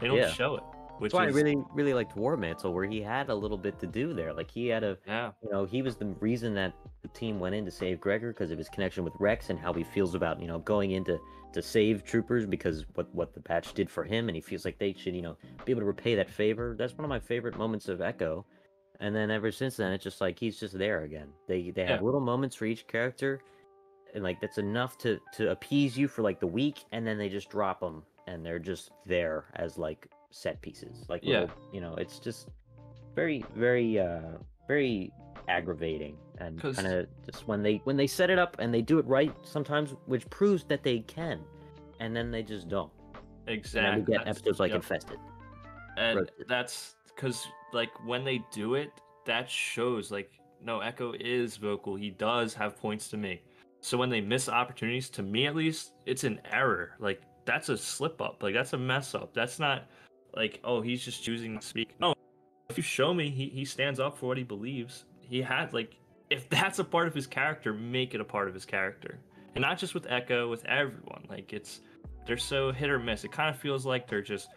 They don't yeah. show it. Which That's why is... I really really liked War Mantle, where he had a little bit to do there. Like he had a yeah. you know, he was the reason that the team went in to save Gregor because of his connection with Rex and how he feels about, you know, going into to save troopers because what what the patch did for him, and he feels like they should, you know, be able to repay that favor. That's one of my favorite moments of Echo. And then ever since then, it's just like he's just there again. They they yeah. have little moments for each character, and like that's enough to to appease you for like the week, and then they just drop them and they're just there as like set pieces. Like yeah. little, you know, it's just very very uh very aggravating, and kind of just when they when they set it up and they do it right sometimes, which proves that they can, and then they just don't. Exactly. And then we get that's, episodes like yep. Infested. And Roasted. That's because like when they do it, that shows like no, Echo is vocal. He does have points to make. So when they miss opportunities, to me at least, it's an error. Like that's a slip up. Like that's a mess up. That's not like oh he's just choosing to speak. No, if you show me he he stands up for what he believes. He had, like, if that's a part of his character, make it a part of his character. And not just with Echo, with everyone. Like, it's, they're so hit or miss. It kind of feels like they're just,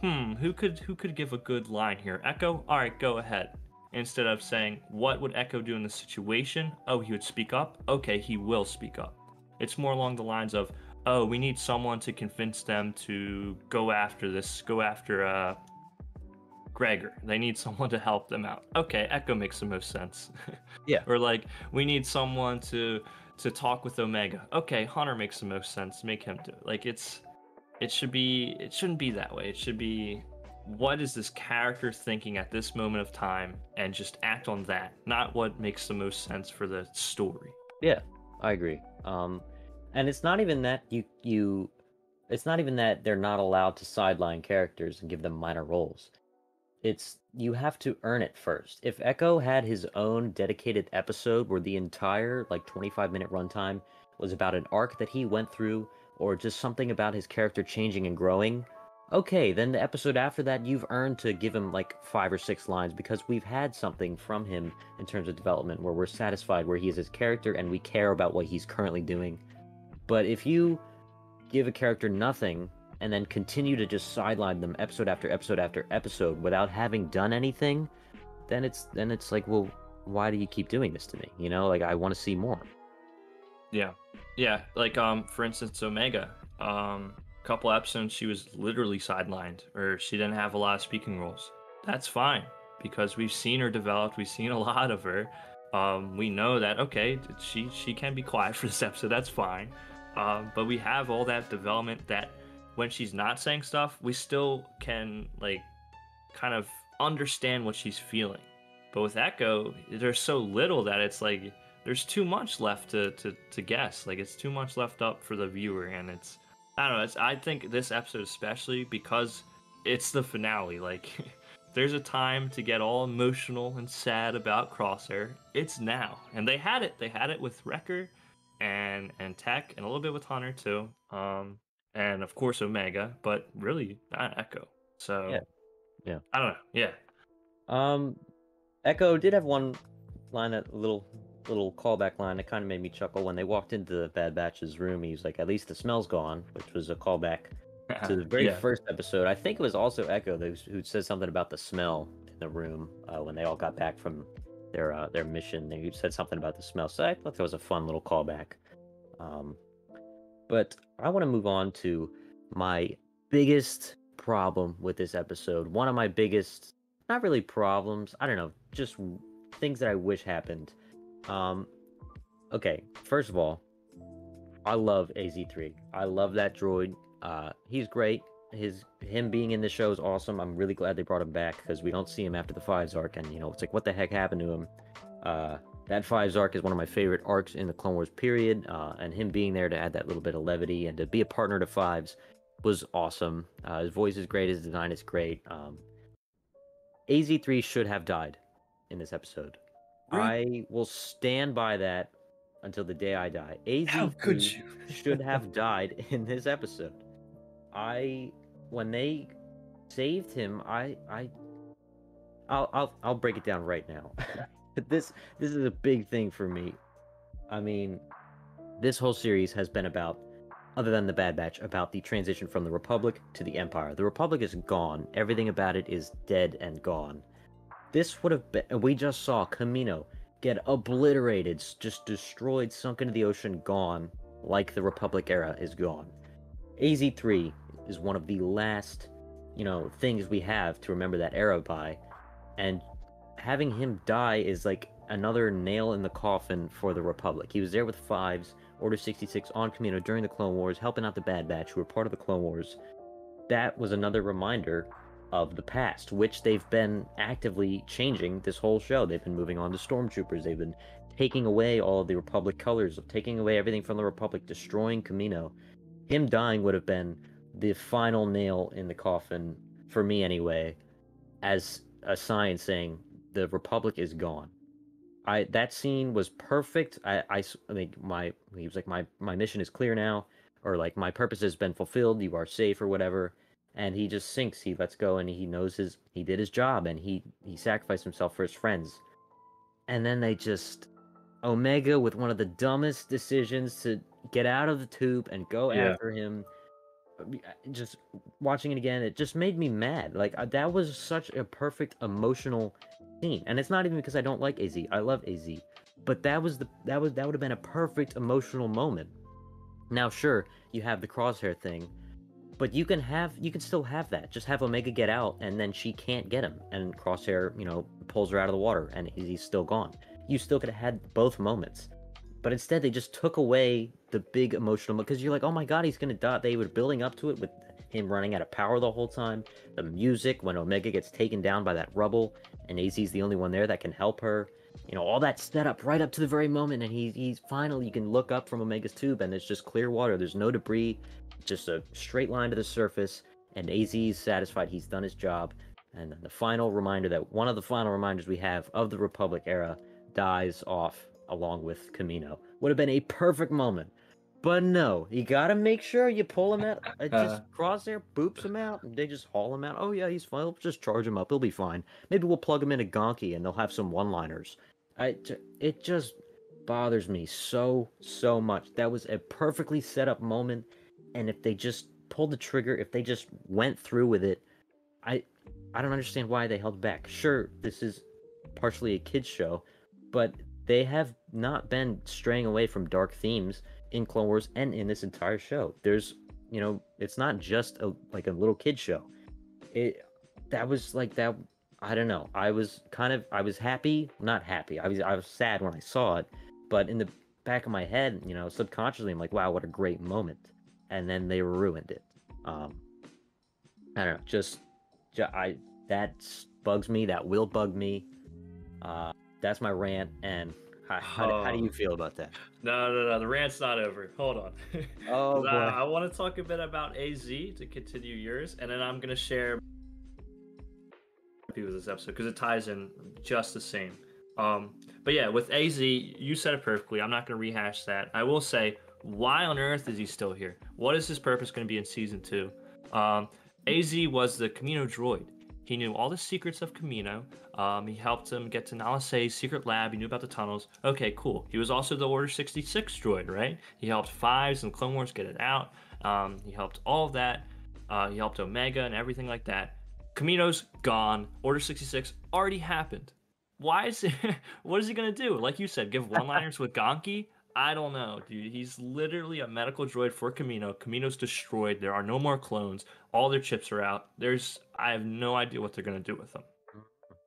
hmm, who could who could give a good line here? Echo? All right, go ahead. Instead of saying, what would Echo do in this situation? Oh, he would speak up? Okay, he will speak up. It's more along the lines of, oh, we need someone to convince them to go after this, go after, uh... Gregor. They need someone to help them out. Okay, Echo makes the most sense. Yeah. Or like, we need someone to to talk with Omega. Okay, Hunter makes the most sense. Make him do it. Like it's, it should be, it shouldn't be that way. It should be, what is this character thinking at this moment of time, and just act on that, not what makes the most sense for the story. Yeah, I agree. Um, and it's not even that you you, it's not even that they're not allowed to sideline characters and give them minor roles. It's, you have to earn it first. If Echo had his own dedicated episode where the entire, like, twenty-five minute runtime was about an arc that he went through, or just something about his character changing and growing, okay, then the episode after that, you've earned to give him, like, five or six lines, because we've had something from him in terms of development where we're satisfied where he is his character, and we care about what he's currently doing. But if you give a character nothing, and then continue to just sideline them episode after episode after episode without having done anything, then it's then it's like, well, why do you keep doing this to me? You know, like I want to see more. Yeah, yeah. Like um, for instance, Omega. um, couple episodes she was literally sidelined, or she didn't have a lot of speaking roles. That's fine, because we've seen her developed, we've seen a lot of her. Um, we know that, okay, she, she can be quiet for this episode, that's fine. Uh, but we have all that development that when she's not saying stuff, we still can, like, kind of understand what she's feeling. But with Echo, there's so little that it's like, there's too much left to, to, to guess. Like, it's too much left up for the viewer, and it's, I don't know, it's, I think this episode especially, because it's the finale, like... There's a time to get all emotional and sad about Crosshair. It's now. And they had it. They had it with Wrecker and and Tech, and a little bit with Hunter too. Um, and of course Omega, but really not Echo. So yeah. yeah. I don't know. Yeah. Um Echo did have one line, that little little callback line that kind of made me chuckle when they walked into the Bad Batch's room. He was like, "At least the smell's gone," which was a callback to the very yeah. first episode. I think it was also Echo who said something about the smell in the room uh, when they all got back from their uh, their mission. They said something about the smell. So I thought that was a fun little callback. Um, but I want to move on to my biggest problem with this episode. One of my biggest, not really problems, I don't know, just things that I wish happened. Um, okay, first of all, I love A Z three. I love that droid. Uh, he's great. His him being in the show is awesome. I'm really glad they brought him back, because we don't see him after the Fives arc, and you know it's like, what the heck happened to him? Uh, that Fives arc is one of my favorite arcs in the Clone Wars period, uh, and him being there to add that little bit of levity and to be a partner to Fives was awesome. Uh, his voice is great. His design is great. Um, A Z three should have died in this episode. Really? I will stand by that until the day I die. A Z three should have died in this episode. I, when they saved him, I, I, I'll, I'll, I'll break it down right now. this, this is a big thing for me. I mean, this whole series has been about, other than the Bad Batch, about the transition from the Republic to the Empire. The Republic is gone. Everything about it is dead and gone. This would have been, we just saw Kamino get obliterated, just destroyed, sunk into the ocean, gone, like the Republic era is gone. A Z three is one of the last, you know, things we have to remember that era by, and having him die is like another nail in the coffin for the Republic. He was there with Fives, Order sixty-six, on Kamino during the Clone Wars, helping out the Bad Batch, who were part of the Clone Wars. That was another reminder of the past, which they've been actively changing this whole show. They've been moving on to Stormtroopers. They've been taking away all of the Republic colors, taking away everything from the Republic, destroying Kamino. Him dying would have been the final nail in the coffin, for me anyway, as a sign saying the Republic is gone. I that scene was perfect. I I, I mean, my he was like my my mission is clear now, or like my purpose has been fulfilled. You are safe or whatever, and he just sinks. He lets go, and he knows his he did his job, and he he sacrificed himself for his friends, and then they just Omega with one of the dumbest decisions to get out of the tube and go yeah. after him. Just watching it again, it just made me mad. Like, uh, that was such a perfect emotional scene, and it's not even because I don't like A Z. I love A Z, but that was the that was that would have been a perfect emotional moment. Now, sure, you have the Crosshair thing, but you can have you can still have that. Just have Omega get out, and then she can't get him, and Crosshair, you know, pulls her out of the water, and he's still gone. You still could have had both moments. But instead, they just took away the big emotional moment, because you're like, oh my god, he's going to die. They were building up to it with him running out of power the whole time. The music, when Omega gets taken down by that rubble, and A Z's the only one there that can help her. You know, all that set up right up to the very moment, and he's, he's finally, you can look up from Omega's tube, and it's just clear water. There's no debris, just a straight line to the surface, and A Z's satisfied. He's done his job. And then the final reminder, that one of the final reminders we have of the Republic era, dies off along with Kamino. Would have been a perfect moment, but no, you gotta make sure you pull him out. I just Crosshair boops him out, and they just haul him out. Oh yeah, he's fine. We'll just charge him up. He'll be fine. Maybe we'll plug him into Gonky, and they'll have some one-liners. I it just bothers me so so much. That was a perfectly set up moment, and if they just pulled the trigger, if they just went through with it, I I don't understand why they held back. Sure, this is partially a kids show, but they have not been straying away from dark themes in Clone Wars and in this entire show. There's you know, it's not just a, like a little kid show. It that was like that. I don't know. I was kind of I was happy, not happy. I was I was sad when I saw it, but in the back of my head, you know, subconsciously, I'm like, wow, what a great moment. And then they ruined it. Um, I don't know. Just, just I that bugs me. That will bug me. Uh, that's my rant. And I, how, oh. how do you feel about that? No, no, no. The rant's not over. Hold on. Oh, boy. I, I want to talk a bit about A Z to continue yours, and then I'm gonna share with this episode because it ties in just the same. Um, but yeah, with A Z, you said it perfectly. I'm not going to rehash that. I will say, why on earth is he still here? What is his purpose going to be in season two? Um, A Z was the Kamino droid. He knew all the secrets of Kamino. Um, he helped him get to Nala Se's secret lab. He knew about the tunnels. Okay, cool. He was also the Order sixty-six droid, right? He helped Fives and Clone Wars get it out. Um, he helped all of that. Uh, he helped Omega and everything like that. Kamino's gone. Order sixty-six already happened. Why is it, what is he gonna do? Like you said, give one-liners with Gonky? I don't know, dude. He's literally a medical droid for Kamino. Kamino's destroyed. There are no more clones. All their chips are out. There's, I have no idea what they're gonna do with them.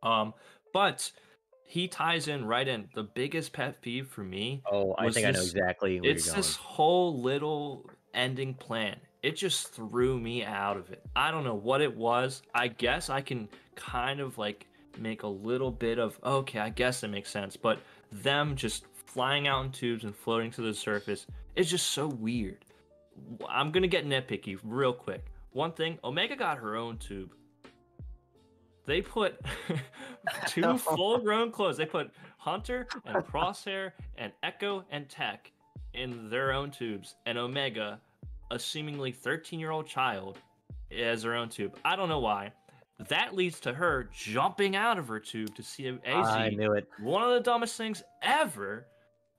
Um, but he ties in right in. The biggest pet peeve for me. Oh, I think this, I know exactly where it's you're going. This whole little ending plan. It just threw me out of it. I don't know what it was. I guess I can kind of like make a little bit of, okay, I guess it makes sense. But them just flying out in tubes and floating to the surface is just so weird. I'm going to get nitpicky real quick. One thing, Omega got her own tube. They put two full-grown clones. They put Hunter and Crosshair and Echo and Tech in their own tubes. And Omega, a seemingly thirteen-year-old child, as her own tube. I don't know why. That leads to her jumping out of her tube to see A Z. I knew it. One of the dumbest things ever.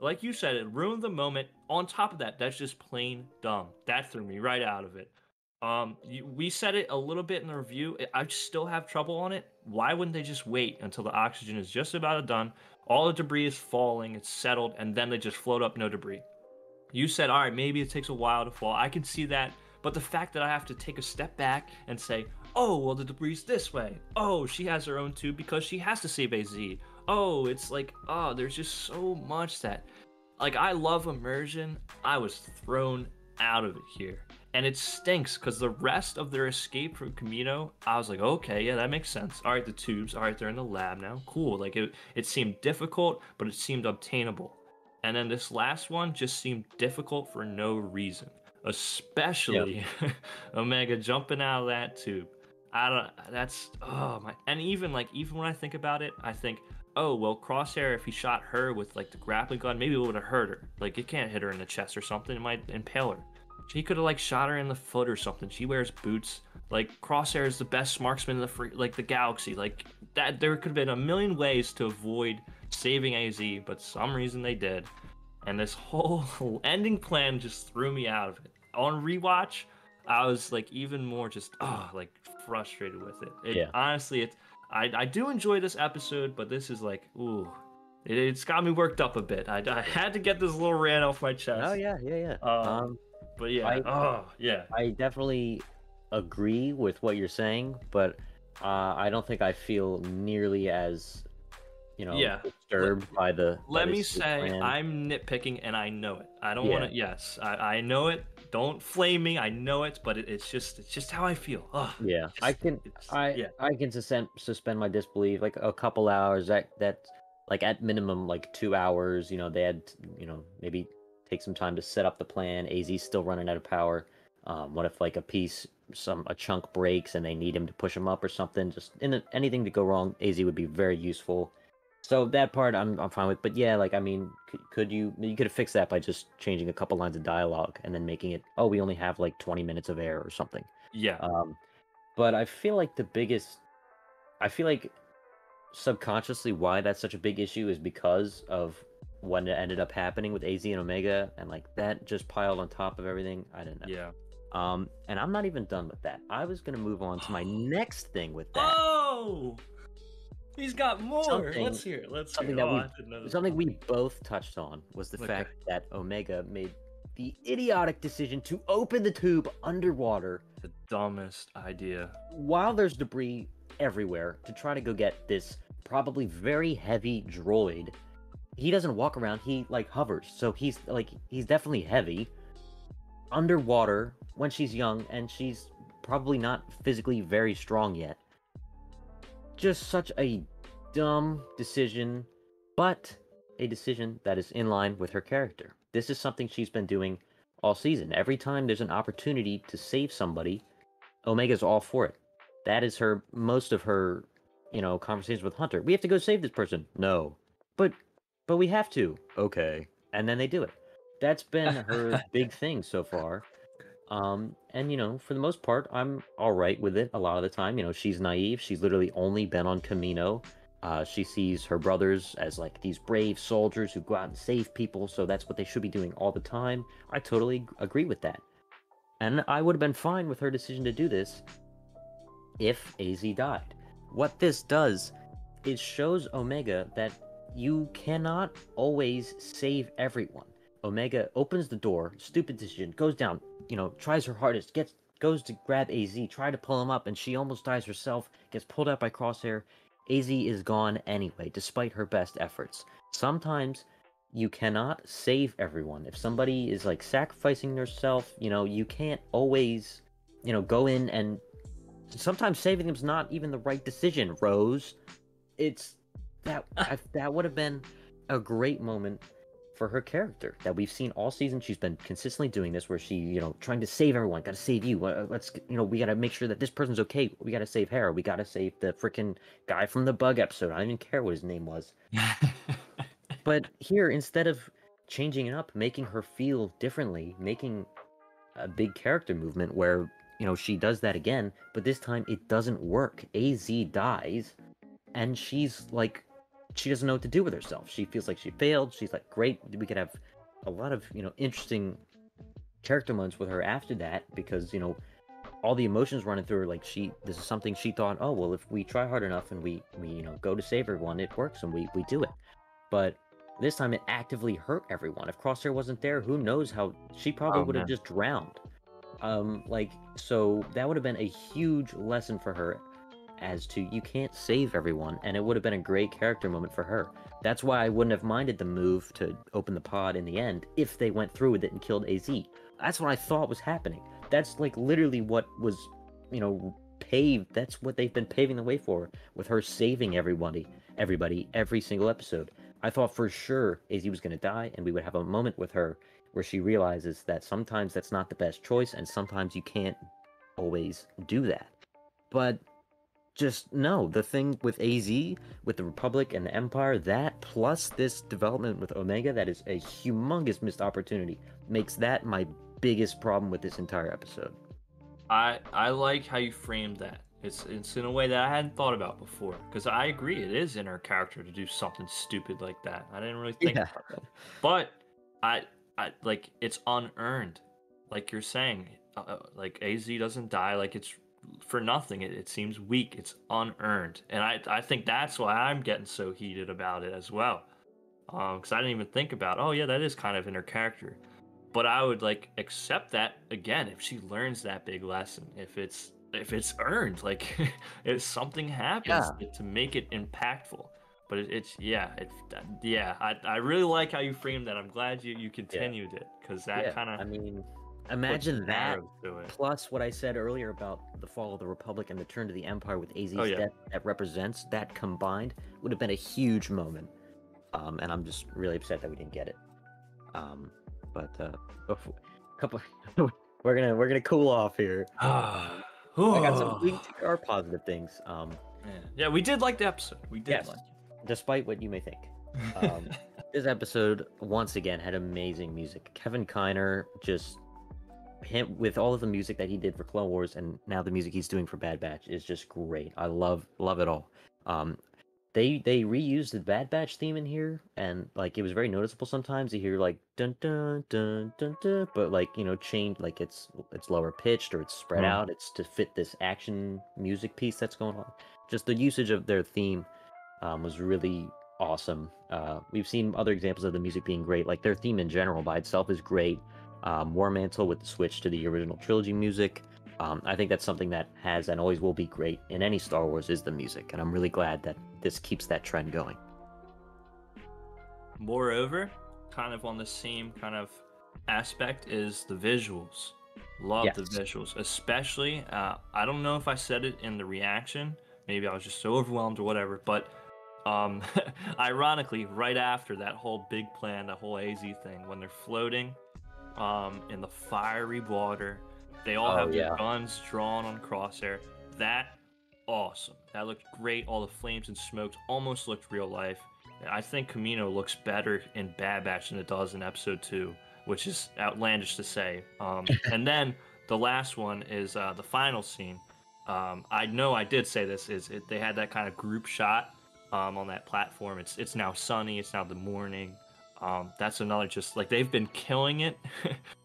Like you said, it ruined the moment. On top of that, that's just plain dumb. That threw me right out of it. Um, you, we said it a little bit in the review. I still have trouble on it. Why wouldn't they just wait until the oxygen is just about done? All the debris is falling. It's settled. And then they just float up, no debris. You said, all right, maybe it takes a while to fall. I can see that. But the fact that I have to take a step back and say, oh, well, the debris this way. Oh, she has her own tube because she has to save A Z. Oh, it's like, oh, there's just so much that. Like, I love immersion. I was thrown out of it here. And it stinks because the rest of their escape from Kamino, I was like, okay, yeah, that makes sense. All right, the tubes. All right, they're in the lab now. Cool. Like, it, it seemed difficult, but it seemed obtainable. And then this last one just seemed difficult for no reason, especially yep. Omega jumping out of that tube. I don't. That's oh my. And even like even when I think about it, I think, oh well, Crosshair, if he shot her with like the grappling gun, maybe it would have hurt her. Like it can't hit her in the chest or something. It might impale her. He could have like shot her in the foot or something. She wears boots. Like Crosshair is the best marksman in the free, like the galaxy. Like that. There could have been a million ways to avoid saving A Z, but some reason they did, and this whole ending plan just threw me out of it. On rewatch, I was like even more just oh, like frustrated with it. it yeah. Honestly, it's I I do enjoy this episode, but this is like ooh, it, it's got me worked up a bit. I, I had to get this little rant off my chest. Oh yeah, yeah, yeah. Um, um but yeah, I, oh yeah. I definitely agree with what you're saying, but uh, I don't think I feel nearly as you know, yeah. disturbed let, by the... Let by me say, plan. I'm nitpicking, and I know it. I don't yeah. want to... Yes, I, I know it. Don't flame me. I know it, but it, it's just it's just how I feel. Ugh, yeah, just, I can I yeah. I can suspend, suspend my disbelief, like, a couple hours. That, that, like, at minimum, like, two hours. You know, they had, you know, maybe take some time to set up the plan. A Z's still running out of power. Um, what if, like, a piece, some a chunk breaks, and they need him to push him up or something? Just in a, anything to go wrong, A Z would be very useful. So that part I'm I'm fine with, but yeah, like I mean, could, could you you could have fixed that by just changing a couple lines of dialogue and then making it oh we only have like twenty minutes of air or something. Yeah. Um, but I feel like the biggest, I feel like subconsciously why that's such a big issue is because of what ended up happening with A Z and Omega and like that just piled on top of everything. I don't know. Yeah. Um, and I'm not even done with that. I was gonna move on to my next thing with that. Oh. He's got more. Something, let's hear it. Let's something hear it. Oh, that we, something we both touched on was the okay. fact that Omega made the idiotic decision to open the tube underwater. The dumbest idea. While there's debris everywhere, to try to go get this probably very heavy droid. He doesn't walk around, he like hovers. So he's like, he's definitely heavy. Underwater when she's young and she's probably not physically very strong yet. Just such a dumb decision, but a decision that is in line with her character. This is something she's been doing all season. Every time there's an opportunity to save somebody, Omega's all for it. That is her, most of her, you know, conversations with Hunter. We have to go save this person. No. But but we have to. Okay. And then they do it. That's been her big thing so far. Um, and, you know, for the most part, I'm all right with it a lot of the time. You know, she's naive. She's literally only been on Kamino. Uh, she sees her brothers as, like, these brave soldiers who go out and save people, so that's what they should be doing all the time. I totally agree with that. And I would have been fine with her decision to do this if A Z died. What this does is shows Omega that you cannot always save everyone. Omega opens the door, stupid decision, goes down, you know, tries her hardest, gets, goes to grab A Z, try to pull him up, and she almost dies herself, gets pulled out by Crosshair. A Z is gone anyway, despite her best efforts. Sometimes you cannot save everyone. If somebody is, like, sacrificing themselves, you know, you can't always, you know, go in and... Sometimes saving them's not even the right decision, Rose. It's... That, I, that would have been a great moment for her character that we've seen all season. She's been consistently doing this where she, you know, trying to save everyone. Gotta save you. Let's, you know, we gotta make sure that this person's okay. We gotta save Hera. We gotta save the freaking guy from the bug episode. I don't even care what his name was. But here, instead of changing it up, making her feel differently, making a big character movement where, you know, she does that again, but this time it doesn't work. A Z dies and she's like, she doesn't know what to do with herself. She feels like she failed. She's like, great, we could have a lot of, you know, interesting character moments with her after that, because, you know, all the emotions running through her, like, she, this is something she thought, oh, well, if we try hard enough and we, we you know, go to save everyone, it works and we, we do it. But this time it actively hurt everyone. If Crosshair wasn't there, who knows how, she probably oh, would have just drowned. Um, like, so that would have been a huge lesson for her as to you can't save everyone, and it would have been a great character moment for her. That's why I wouldn't have minded the move to open the pod in the end if they went through with it and killed A Z. That's what I thought was happening. That's like literally what was, you know, paved. That's what they've been paving the way for with her saving everybody, everybody, every single episode. I thought for sure A Z was going to die and we would have a moment with her where she realizes that sometimes that's not the best choice and sometimes you can't always do that. But just, no, the thing with A Z, with the Republic and the Empire, that plus this development with Omega, that is a humongous missed opportunity, makes that my biggest problem with this entire episode. I I like how you framed that. It's, it's in a way that I hadn't thought about before, because I agree, it is in her character to do something stupid like that. I didn't really think yeah. about that. But, I, I, like, it's unearned. Like you're saying, uh, like, A Z doesn't die, like, it's for nothing. It, it seems weak, it's unearned, and I I think that's why I'm getting so heated about it as well, um because I didn't even think about, oh yeah, that is kind of in her character. But I would like accept that again if she learns that big lesson, if it's if it's earned, like if something happens yeah. to make it impactful. But it, it's yeah it, yeah I, I really like how you framed that. I'm glad you you continued yeah. it, because that yeah. kind of, I mean, imagine that, plus what I said earlier about the fall of the Republic and the turn to the Empire with A Z's oh, yeah. death that represents, that combined would have been a huge moment. Um, and I'm just really upset that we didn't get it. Um, but uh, a couple, we're gonna we're gonna cool off here. I got some we are positive things. Um, yeah. yeah, we did like the episode. We did, yes, like it. Despite what you may think. Um, this episode once again had amazing music. Kevin Kiner just. Him with all of the music that he did for Clone Wars and now the music he's doing for Bad Batch is just great. I love love it all. Um, they they reused the Bad Batch theme in here, and like it was very noticeable. Sometimes you hear like dun dun dun dun dun, but like, you know, changed, like it's it's lower pitched or it's spread mm-hmm. out. It's to fit this action music piece that's going on. Just the usage of their theme um, was really awesome. Uh, we've seen other examples of the music being great. Like their theme in general by itself is great. um, War Mantle with the switch to the original trilogy music. Um, I think that's something that has and always will be great in any Star Wars is the music, and I'm really glad that this keeps that trend going. Moreover, kind of on the same kind of aspect is the visuals. Love yes. the visuals, especially, uh, I don't know if I said it in the reaction, maybe I was just so overwhelmed or whatever, but um, ironically, right after that whole big plan, that whole A Z thing, when they're floating um, in the fiery water, they all oh, have yeah. their guns drawn on Crosshair. That, awesome. That looked great. All the flames and smokes almost looked real life. I think Kamino looks better in Bad Batch than it does in Episode two, which is outlandish to say. Um, and then the last one is uh, the final scene. Um, I know I did say this, is it, they had that kind of group shot um, on that platform. It's it's now sunny. It's now the morning. Um, that's another just, like, they've been killing it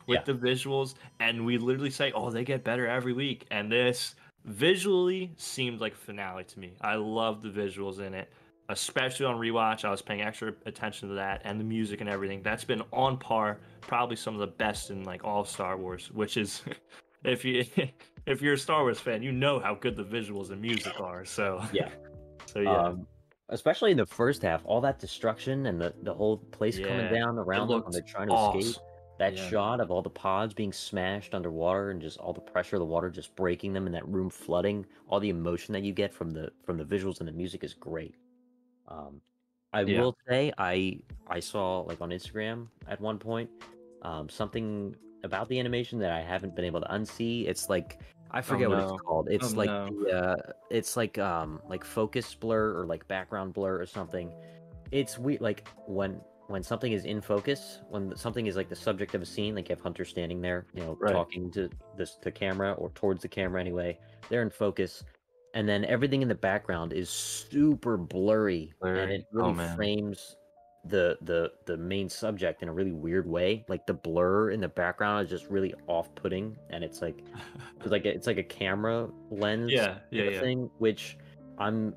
with yeah. the visuals. And we literally say, oh, they get better every week. And this visually seemed like a finale to me. I love the visuals in it. Especially on rewatch, I was paying extra attention to that and the music and everything. That's been on par, probably some of the best in like all Star Wars. Which is, if you if you're a Star Wars fan, you know how good the visuals and music are. So yeah, so yeah, um, especially in the first half, all that destruction and the the whole place yeah. coming down around them when they're trying to awesome. escape. That yeah. shot of all the pods being smashed underwater and just all the pressure of the water just breaking them and that room flooding, all the emotion that you get from the from the visuals and the music is great. Um, I yeah. will say I I saw like on Instagram at one point um, something about the animation that I haven't been able to unsee. It's like I forget oh, no. what it's called. It's oh, like no. the, uh, it's like um like focus blur or like background blur or something. It's weird. Like when when something is in focus, when something is like the subject of a scene, like you have Hunter standing there, you know, right. talking to this to camera or towards the camera anyway. They're in focus. And then everything in the background is super blurry, blurry. and it really oh, frames the the the main subject in a really weird way. Like the blur in the background is just really off-putting, and it's like, cause like it's like a camera lens yeah, yeah, yeah. thing, which I'm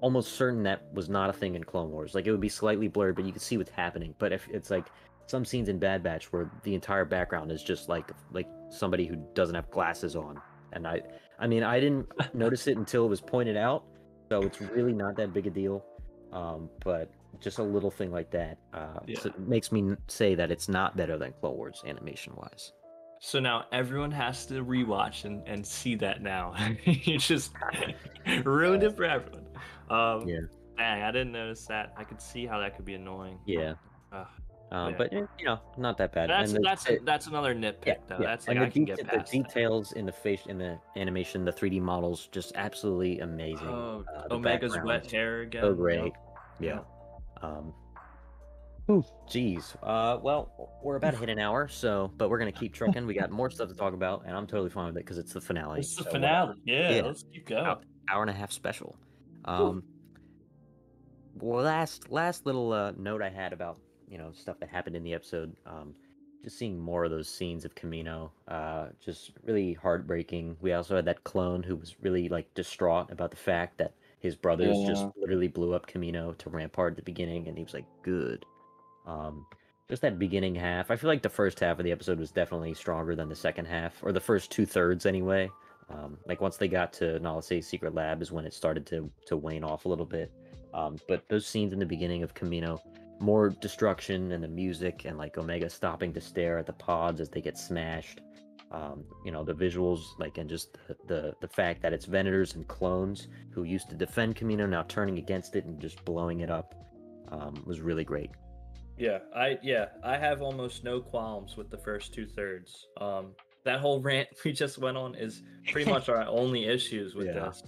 almost certain that was not a thing in Clone Wars. Like it would be slightly blurred, but you could see what's happening. But if it's like some scenes in Bad Batch where the entire background is just like like somebody who doesn't have glasses on, and I. I mean, I didn't notice it until it was pointed out, so it's really not that big a deal. Um, but just a little thing like that uh, yeah. so it makes me say that it's not better than Clone Wars animation-wise. So now everyone has to rewatch and, and see that now. You just ruined it for everyone. Um, yeah. Dang, I didn't notice that. I could see how that could be annoying. Yeah. Uh, Um, yeah. But you know, not that bad. That's and the, that's it, that's another nitpick yeah, though. Yeah. That's like and I can de- get past the details that. in the face in the animation, the three D models, just absolutely amazing. Oh, uh, Omega's wet hair again. So great. Yeah. yeah. Um. Ooh, geez. Uh. Well, we're about to hit an hour, so but we're gonna keep trucking. We got more stuff to talk about, and I'm totally fine with it because it's the finale. It's the so finale. Yeah, yeah. Let's keep going. Hour, hour and a half special. Um. Well, last last little uh, note I had about. You know, stuff that happened in the episode. Um, just seeing more of those scenes of Kamino, uh, just really heartbreaking. We also had that clone who was really like distraught about the fact that his brothers yeah. just literally blew up Kamino to Rampart at the beginning, and he was like, "Good." Um, just that beginning half. I feel like the first half of the episode was definitely stronger than the second half, or the first two thirds anyway. Um, like once they got to Nala Se's secret lab is when it started to to wane off a little bit. Um, but those scenes in the beginning of Kamino. More destruction and the music and like Omega stopping to stare at the pods as they get smashed. Um, you know, the visuals, like, and just the, the the fact that it's Venators and clones who used to defend Kamino now turning against it and just blowing it up um, was really great. Yeah, I yeah I have almost no qualms with the first two thirds. Um, that whole rant we just went on is pretty much our only issues with yeah. this.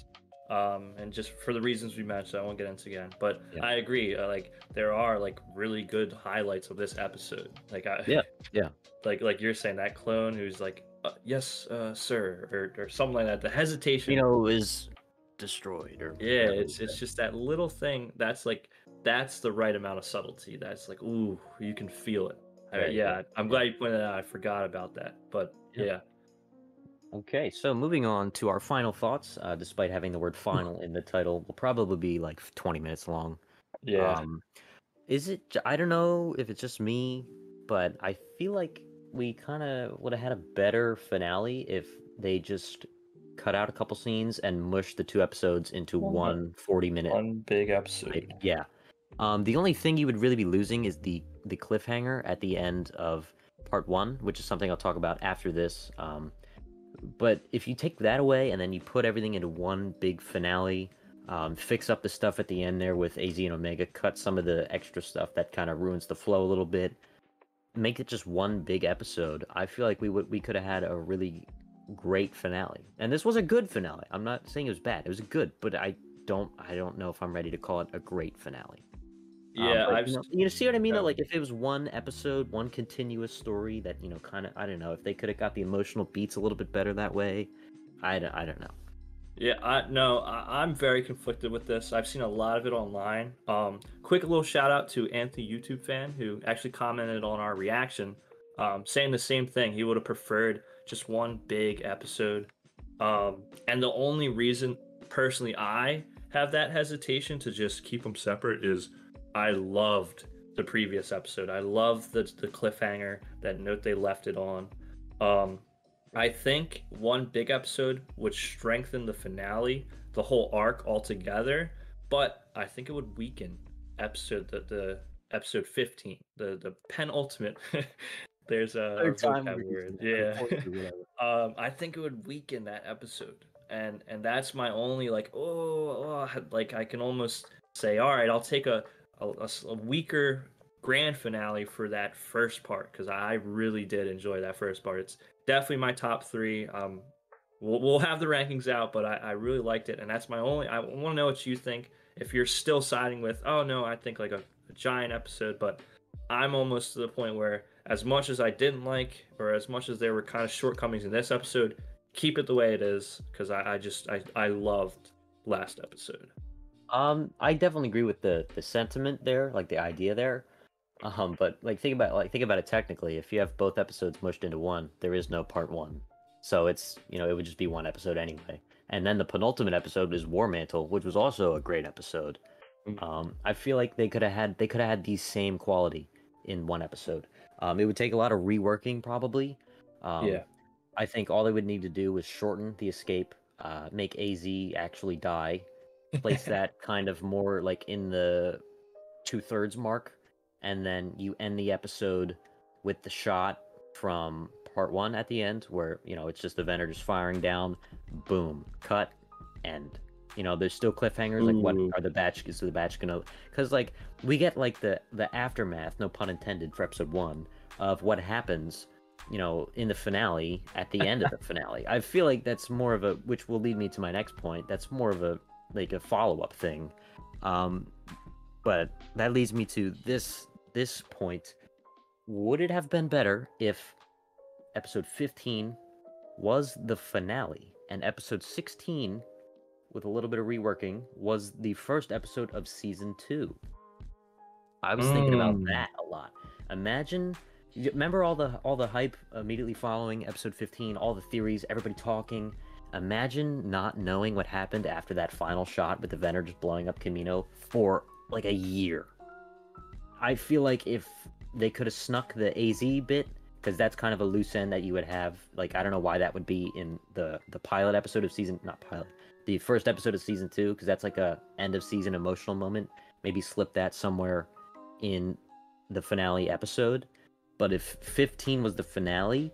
Um, and just for the reasons we mentioned, I won't get into again, but yeah. I agree. Uh, like there are like really good highlights of this episode. Like, I, yeah, yeah. Like, like you're saying that clone who's like, uh, yes, uh, sir, or, or something like that. The hesitation, you know, is destroyed or yeah, it's, it's just that little thing. That's like, that's the right amount of subtlety. That's like, ooh, you can feel it. Right, I, yeah. yeah. I'm glad you pointed out. I forgot about that, but yeah. yeah. Okay, so moving on to our final thoughts, uh, despite having the word final in the title, will probably be like twenty minutes long. Yeah. Um, is it, I don't know if it's just me, but I feel like we kind of would have had a better finale if they just cut out a couple scenes and mush the two episodes into one, one forty minute one big episode. Yeah. Um, the only thing you would really be losing is the, the cliffhanger at the end of part one, which is something I'll talk about after this. Um, but if you take that away and then you put everything into one big finale, um, fix up the stuff at the end there with A Z and Omega, cut some of the extra stuff that kind of ruins the flow a little bit, make it just one big episode, I feel like we would we could have had a really great finale. And this was a good finale. I'm not saying it was bad. It was good, but I don't I don't know if I'm ready to call it a great finale. Yeah, um, I've you, know, you see what I mean? Yeah. Like if it was one episode, one continuous story that, you know, kind of, I don't know, if they could have got the emotional beats a little bit better that way, I don't, I don't know. Yeah, I no, I, I'm very conflicted with this. I've seen a lot of it online. Um, quick little shout out to Anthony, YouTube fan, who actually commented on our reaction, um, saying the same thing. He would have preferred just one big episode. Um, and the only reason, personally, I have that hesitation to just keep them separate is, I loved the previous episode. I loved the, the cliffhanger, that note they left it on. Um, I think one big episode would strengthen the finale, the whole arc altogether, but I think it would weaken episode the, the episode fifteen, the, the penultimate. There's a time word. Yeah. um, I think it would weaken that episode. And and that's my only like, oh, oh like I can almost say, all right, I'll take a A, a weaker grand finale for that first part, because I really did enjoy that first part. It's definitely my top three. Um, we'll, we'll have the rankings out, but I, I really liked it, and that's my only. I want to know what you think. If you're still siding with, oh no, I think like a, a giant episode, but I'm almost to the point where, as much as I didn't like, or as much as there were kind of shortcomings in this episode, keep it the way it is, because I, I just I I loved last episode. Um, I definitely agree with the, the sentiment there, like the idea there. Um, but like think about like think about it technically. If you have both episodes mushed into one, there is no part one, so it's you know it would just be one episode anyway. And then the penultimate episode is War Mantle, which was also a great episode. Um, I feel like they could have had they could have had the same quality in one episode. Um, it would take a lot of reworking probably. Um, yeah, I think all they would need to do was shorten the escape, uh, make A Z actually die. Place that kind of more like in the two-thirds mark, and then you end the episode with the shot from part one at the end where you know it's just the Venators firing down, boom, cut, end. You know there's still cliffhangers. Ooh. Like what are the batch is the batch gonna, because like we get like the the aftermath, no pun intended, for episode one of what happens you know in the finale at the end of the finale. I feel like that's more of a, which will lead me to my next point, that's more of a like a follow-up thing, um but that leads me to this this point. Would it have been better if episode fifteen was the finale and episode sixteen, with a little bit of reworking, was the first episode of season two? I was mm. thinking about that a lot. Imagine, remember all the all the hype immediately following episode fifteen, all the theories, everybody talking. Imagine not knowing what happened after that final shot with the Venators just blowing up Kamino for like a year. I feel like if they could have snuck the A Z bit, because that's kind of a loose end that you would have. Like, I don't know why that would be in the, the pilot episode of season, not pilot, the first episode of season two, because that's like a end of season emotional moment. Maybe slip that somewhere in the finale episode. But if fifteen was the finale,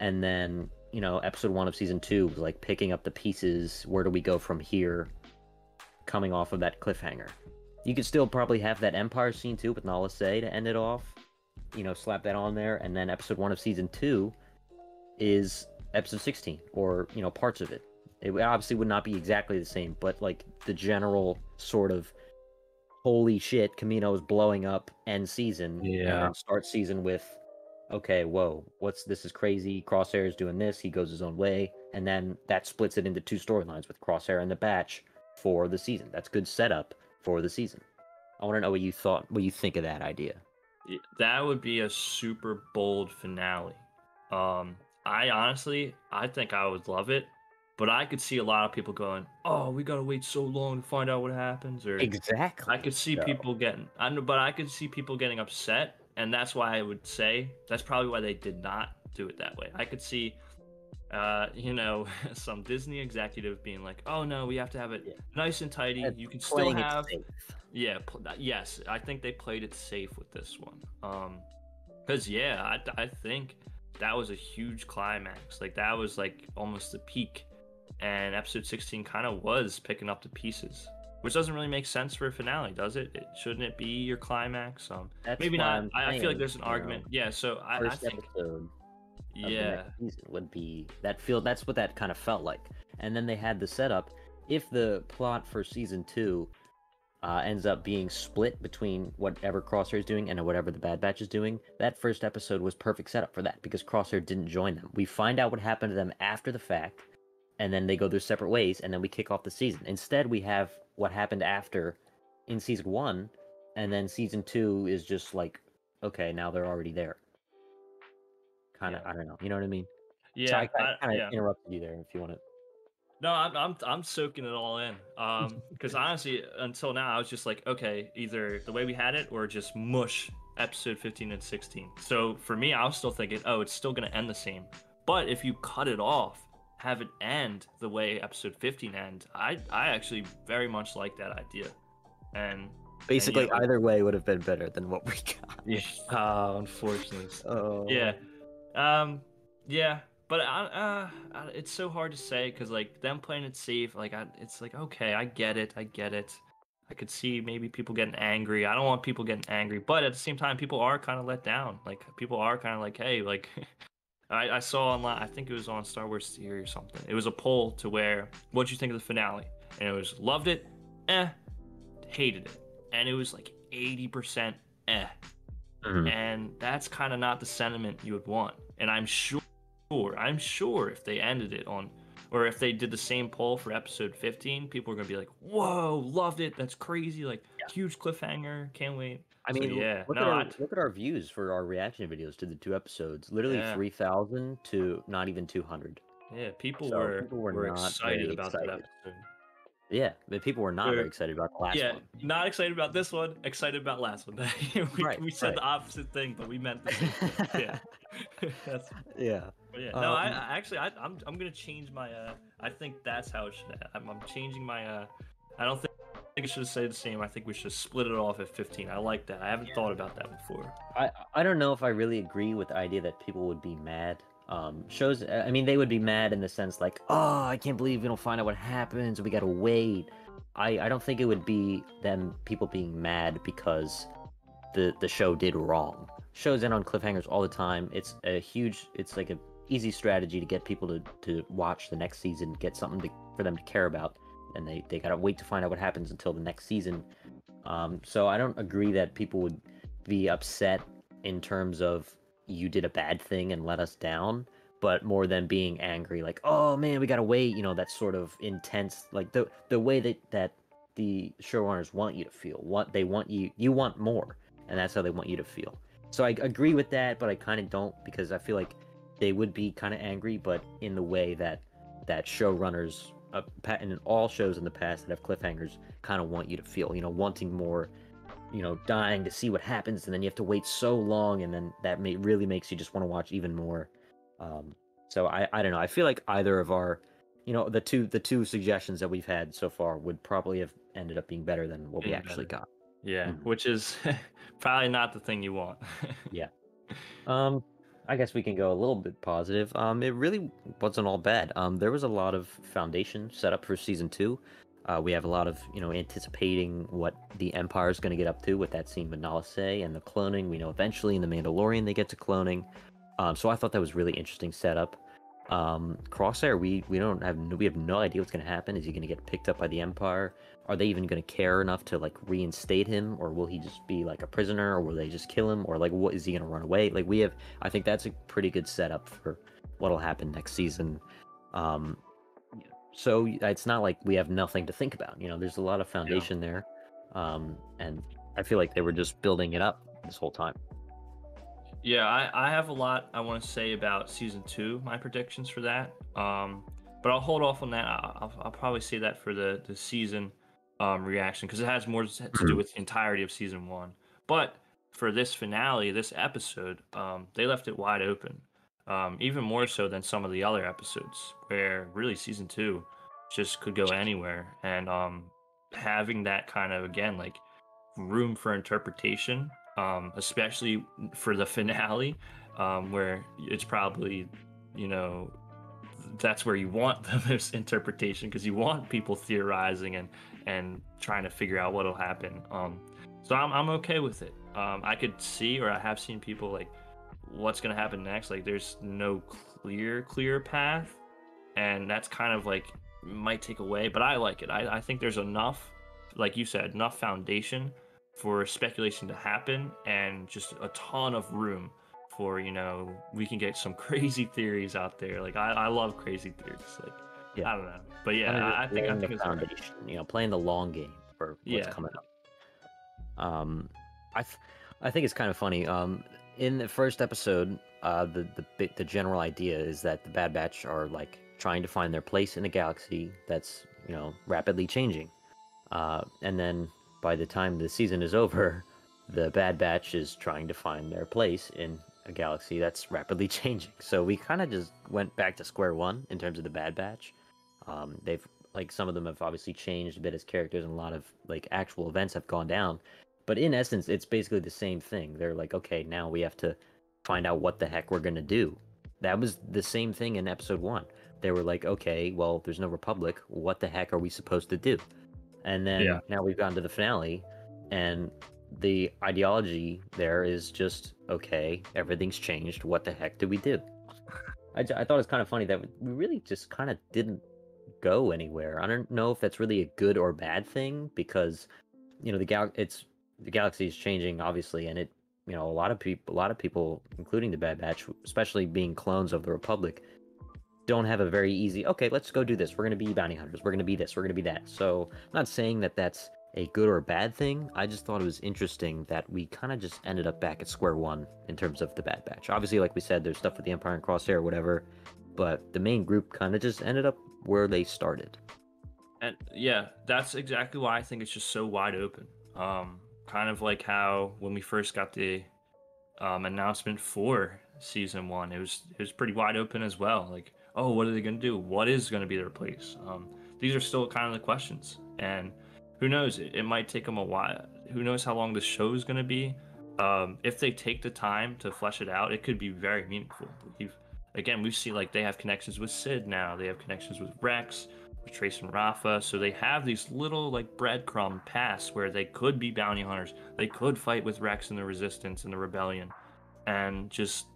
and then you know, episode one of season two was like picking up the pieces. Where do we go from here? Coming off of that cliffhanger, you could still probably have that Empire scene too with Nala Se to end it off. You know, slap that on there, and then episode one of season two is episode sixteen, or you know, parts of it. It obviously would not be exactly the same, but like the general sort of holy shit, Kamino is blowing up. End season, yeah. And start season with, okay, whoa, what's this is crazy. Crosshair is doing this. He goes his own way. And then that splits it into two storylines with Crosshair and the Batch for the season. That's good setup for the season. I want to know what you thought, what you think of that idea. That would be a super bold finale. Um, I honestly, I think I would love it, but I could see a lot of people going, oh, we got to wait so long to find out what happens. Or exactly. I could see so. people getting, I know, but I could see people getting upset. And that's why I would say that's probably why they did not do it that way. I could see, uh, you know, some Disney executive being like, "Oh no, we have to have it yeah. nice and tidy. And you can still have, yeah, pl- yes." I think they played it safe with this one, um, because yeah, I, I think that was a huge climax. Like that was like almost the peak, and episode sixteen kind of was picking up the pieces, which doesn't really make sense for a finale, does it? It shouldn't it be your climax? Um, That's maybe not. I, I feel like there's an argument. Yeah, so I, I think. Episode. Yeah, would be that feel that's what that kind of felt like. And then they had the setup. If the plot for season two uh ends up being split between whatever Crosshair is doing and whatever the Bad Batch is doing, that first episode was perfect setup for that because Crosshair didn't join them. We find out what happened to them after the fact, and then they go their separate ways, and then we kick off the season. Instead, we have what happened after in season one, and then season two is just like, okay, now they're already there. Kind of, yeah. I don't know. You know what I mean? Yeah. So I kind of yeah. interrupted you there if you want to. No, I'm I'm I'm soaking it all in. Um, because honestly, until now, I was just like, okay, either the way we had it or just mush episode fifteen and sixteen. So for me, I was still thinking, oh, it's still gonna end the same. But if you cut it off, have it end the way episode fifteen ended, I I actually very much like that idea. And basically, and yeah, either way would have been better than what we got. Yeah. Oh, unfortunately. Oh. Yeah. Um, yeah, but I, uh, it's so hard to say because like them playing it safe, like I, it's like okay, I get it, I get it. I could see maybe people getting angry. I don't want people getting angry, but at the same time, people are kind of let down. Like people are kind of like, hey, like I, I saw online, I think it was on Star Wars Theory or something. It was a poll to where, what'd you think of the finale? And it was loved it, eh, hated it, and it was like eighty percent eh. Mm-hmm. And that's kind of not the sentiment you would want. And I'm sure, I'm sure if they ended it on, or if they did the same poll for episode fifteen, people are going to be like, whoa, loved it. That's crazy. Like yeah. huge cliffhanger. Can't wait. I mean, so, yeah. look, no, at our, I... look at our views for our reaction videos to the two episodes, literally yeah. three thousand to not even two hundred. Yeah. People so were, people were, were not excited about excited. that episode. Yeah, but people were not we're, very excited about the last yeah, one. Yeah, not excited about this one, excited about last one. we, right, we said right. the opposite thing, but we meant the same thing. Yeah. that's, yeah. But yeah. No, um, I, I actually, I, I'm I'm going to change my, uh, I think that's how it should end. I'm, I'm changing my, uh, I don't think I think it should stay the same. I think we should split it off at fifteen. I like that. I haven't yeah. thought about that before. I, I don't know if I really agree with the idea that people would be mad. Um, shows, I mean, they would be mad in the sense like, oh, I can't believe we don't find out what happens. We gotta wait. I, I don't think it would be them people being mad because the the show did wrong. Shows end on cliffhangers all the time. It's a huge, it's like a easy strategy to get people to, to watch the next season, get something to, for them to care about. And they, they gotta wait to find out what happens until the next season. Um, so I don't agree that people would be upset in terms of you did a bad thing and let us down, but more than being angry, like, oh man, we gotta wait, you know, that sort of intense, like the the way that, that the showrunners want you to feel, what they want you, you want more, and that's how they want you to feel. So I agree with that, but I kind of don't, because I feel like they would be kind of angry, but in the way that, that showrunners, uh, and in all shows in the past that have cliffhangers, kind of want you to feel, you know, wanting more, you know, dying to see what happens, and then you have to wait so long, and then that may, really makes you just want to watch even more. Um, so I, I don't know. I feel like either of our, you know, the two the two suggestions that we've had so far would probably have ended up being better than what we yeah. actually got. Yeah, mm-hmm. Which is probably not the thing you want. yeah. Um, I guess we can go a little bit positive. Um, it really wasn't all bad. Um, there was a lot of foundation set up for season two. Uh, we have a lot of, you know, anticipating what the Empire is going to get up to with that scene with Nala Se and the cloning. We know eventually in the Mandalorian they get to cloning. Um, so I thought that was really interesting setup. Um, Crosshair, we we don't have we have no idea what's going to happen. Is he going to get picked up by the Empire? Are they even going to care enough to like reinstate him, or will he just be like a prisoner, or will they just kill him, or like what is he going to run away? Like we have, I think that's a pretty good setup for what'll happen next season. Um, So it's not like we have nothing to think about. You know, there's a lot of foundation yeah. there. Um, and I feel like they were just building it up this whole time. Yeah, I, I have a lot I want to say about season two, my predictions for that. Um, but I'll hold off on that. I'll, I'll probably say that for the, the season um, reaction because it has more to do with the entirety of season one. But for this finale, this episode, um, they left it wide open. Um, even more so than some of the other episodes, where really season two just could go anywhere. And um, having that kind of, again, like room for interpretation, um, especially for the finale, um, where it's probably, you know, that's where you want the most interpretation, because you want people theorizing and, and trying to figure out what'll happen. Um, so I'm, I'm okay with it. Um, I could see, or I have seen people like, what's going to happen next? Like, there's no clear, clear path. And that's kind of like, might take away, but I like it. I, I think there's enough, like you said, enough foundation for speculation to happen, and just a ton of room for, you know, we can get some crazy theories out there. Like, I, I love crazy theories. Like, yeah. I don't know. But yeah, I, I think, I think it's foundation, you know, playing the long game for what's yeah. coming up. Um, I, th- I think it's kind of funny. Um, In the first episode, uh, the, the bit, the general idea is that the Bad Batch are like trying to find their place in a galaxy that's, you know, rapidly changing. Uh, and then by the time the season is over, the Bad Batch is trying to find their place in a galaxy that's rapidly changing. So we kind of just went back to square one in terms of the Bad Batch. Um, they've, like, some of them have obviously changed a bit as characters, and a lot of like actual events have gone down. But in essence, it's basically the same thing. They're like, okay, now we have to find out what the heck we're going to do. That was the same thing in episode one. They were like, okay, well, there's no Republic. What the heck are we supposed to do? And then yeah. now we've gotten to the finale, and the ideology there is just, okay, everything's changed. What the heck do we do? I, I thought it was kind of funny that we really just kind of didn't go anywhere. I don't know if that's really a good or bad thing, because, you know, the gal- it's... the galaxy is changing, obviously, and it, you know, a lot of people, a lot of people, including the Bad Batch, especially being clones of the Republic, don't have a very easy, okay, let's go do this. We're going to be bounty hunters. We're going to be this. We're going to be that. So I'm not saying that that's a good or bad thing. I just thought it was interesting that we kind of just ended up back at square one in terms of the Bad Batch. Obviously, like we said, there's stuff with the Empire and Crosshair or whatever, but the main group kind of just ended up where they started. And yeah, that's exactly why I think it's just so wide open. Um, Kind of like how when we first got the um, announcement for season one, it was it was pretty wide open as well. Like, oh, what are they going to do? What is going to be their place? Um, these are still kind of the questions, and who knows? It, it might take them a while. Who knows how long the show is going to be? Um, if they take the time to flesh it out, it could be very meaningful. We've, again, we see like they have connections with Cid now. They have connections with Rex, Trace and Rafa, so they have these little like breadcrumb paths where they could be bounty hunters, they could fight with Rex and the Resistance and the Rebellion, and just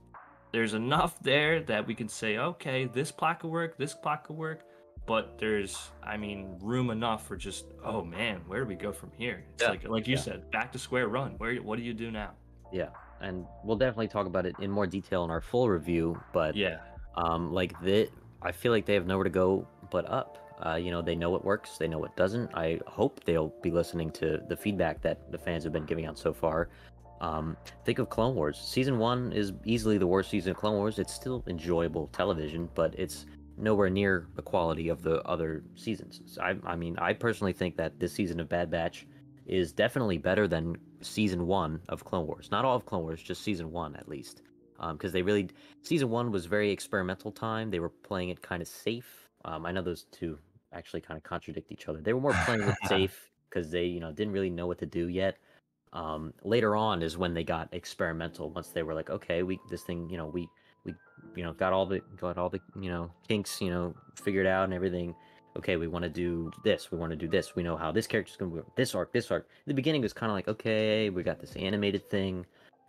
there's enough there that we can say, okay, this plot could work, this plot could work, but there's, I mean, room enough for just, oh man, where do we go from here? It's yeah. like like you yeah. said, back to square run. Where, what do you do now? Yeah, and we'll definitely talk about it in more detail in our full review, but yeah, um, like the, I feel like they have nowhere to go but up. Uh, you know, they know what works, they know what doesn't. I hope they'll be listening to the feedback that the fans have been giving out so far. Um, think of Clone Wars. Season one is easily the worst season of Clone Wars. It's still enjoyable television, but it's nowhere near the quality of the other seasons. So I, I mean, I personally think that this season of Bad Batch is definitely better than season one of Clone Wars. Not all of Clone Wars, just season one at least. Um, because they really, season one was very experimental time. They were playing it kind of safe. Um, I know those two actually kind of contradict each other. They were more playing with safe because they, you know, didn't really know what to do yet. Um, later on is when they got experimental. Once they were like, okay, we this thing, you know, we we you know got all the got all the you know kinks, you know, figured out and everything. Okay, we want to do this. We want to do this. We know how this character's going to work. This arc, this arc. In the beginning was kind of like, okay, we got this animated thing.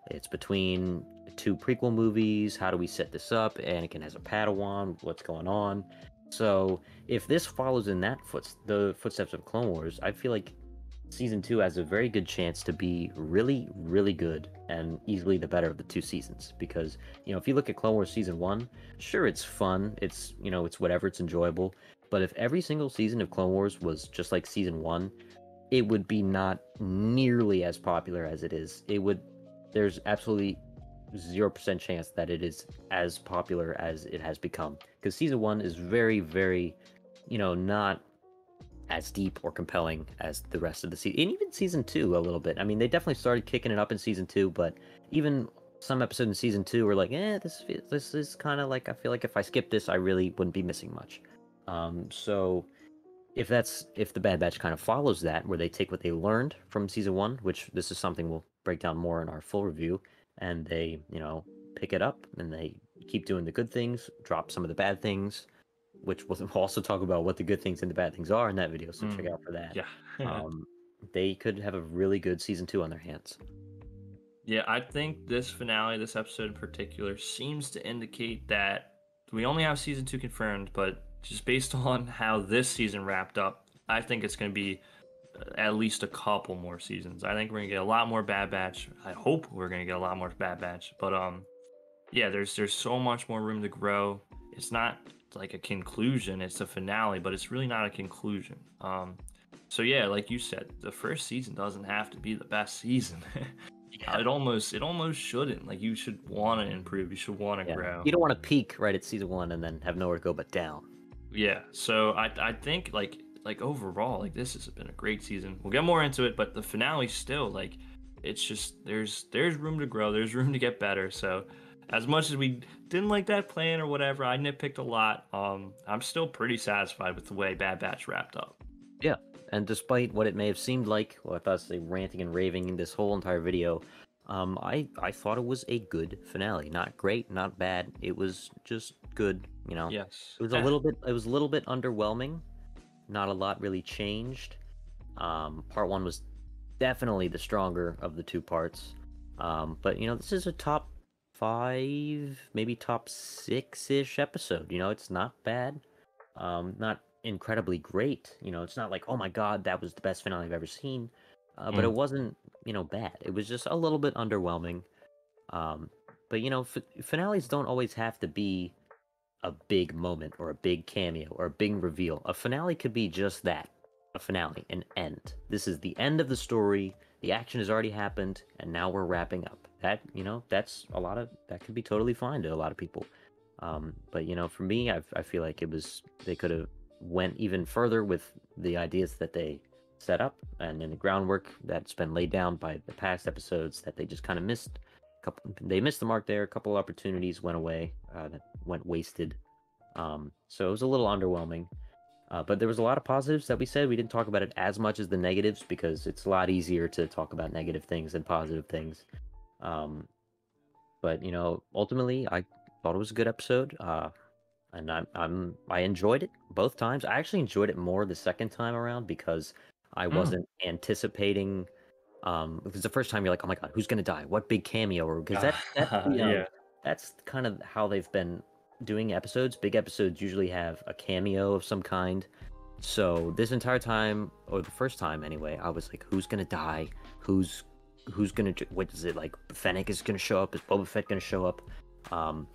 It's between two prequel movies. How do we set this up? Anakin has a Padawan. What's going on? So if this follows in that foot the footsteps of Clone Wars, I feel like season two has a very good chance to be really, really good and easily the better of the two seasons. Because, you know, if you look at Clone Wars season one, sure, it's fun, it's, you know, it's whatever, it's enjoyable. But if every single season of Clone Wars was just like season one, it would be not nearly as popular as it is. It would, there's absolutely zero percent chance that it is as popular as it has become, because season one is very, very, you know, not as deep or compelling as the rest of the season, and even season two a little bit. I mean, they definitely started kicking it up in season two, but even some episodes in season two were like, eh, this this is kind of like, I feel like if I skip this, I really wouldn't be missing much. Um, so if that's, if the Bad Batch kind of follows that, where they take what they learned from season one, which this is something we'll break down more in our full review, and they, you know, pick it up and they keep doing the good things, drop some of the bad things, which we'll also talk about what the good things and the bad things are in that video, so mm. check out for that. Yeah. um, they could have a really good season two on their hands. Yeah, I think this finale, this episode in particular, seems to indicate that we only have season two confirmed, but just based on how this season wrapped up, I think it's going to be at least a couple more seasons. I think we're going to get a lot more Bad Batch. I hope we're going to get a lot more Bad Batch. But, um, yeah, there's there's so much more room to grow. It's not like a conclusion. It's a finale, but it's really not a conclusion. Um, so, yeah, like you said, the first season doesn't have to be the best season. Yeah. It almost it almost shouldn't. Like, you should want to improve. You should want to yeah. grow. You don't want to peak right at season one and then have nowhere to go but down. Yeah, so I I think, like, like overall, like, this has been a great season. We'll get more into it, but the finale still, like, it's just, there's there's room to grow. There's room to get better. So as much as we didn't like that plan or whatever, I nitpicked a lot. Um, I'm still pretty satisfied with the way Bad Batch wrapped up. Yeah, and despite what it may have seemed like, well, if I was ranting and raving in this whole entire video, um, I, I thought it was a good finale. Not great, not bad. It was just good, you know. Yes. It was a little bit. It was a little bit underwhelming. Not a lot really changed. Um, part one was definitely the stronger of the two parts. Um, but you know, this is a top five, maybe top six-ish episode. You know, it's not bad. Um, not incredibly great. You know, it's not like, oh my god, that was the best finale I've ever seen. Uh, mm. But it wasn't, you know, bad. It was just a little bit underwhelming. Um, but you know, f- finales don't always have to be a big moment or a big cameo or a big reveal. A finale could be just that, a finale, an end. This is the end of the story. The action has already happened, and now we're wrapping up. That, you know, that's a lot of, that could be totally fine to a lot of people. Um, but you know, for me, I, I feel like it was, they could have went even further with the ideas that they set up and in the groundwork that's been laid down by the past episodes that they just kind of missed. Couple, they missed the mark there. A couple opportunities went away, uh, that went wasted. Um, so it was a little underwhelming. Uh, but there was a lot of positives that we said. We didn't talk about it as much as the negatives because it's a lot easier to talk about negative things than positive things. Um, but, you know, ultimately, I thought it was a good episode. Uh, and I, I'm, I enjoyed it both times. I actually enjoyed it more the second time around because I wasn't mm. anticipating... Um, because the first time you're like, oh my god, who's gonna die? What big cameo? Or because that, that, you know, yeah. that's kind of how they've been doing episodes. Big episodes usually have a cameo of some kind. So this entire time, or the first time anyway, I was like, who's gonna die? Who's who's gonna? What is it like? Fennec is gonna show up? Is Boba Fett gonna show up? Um,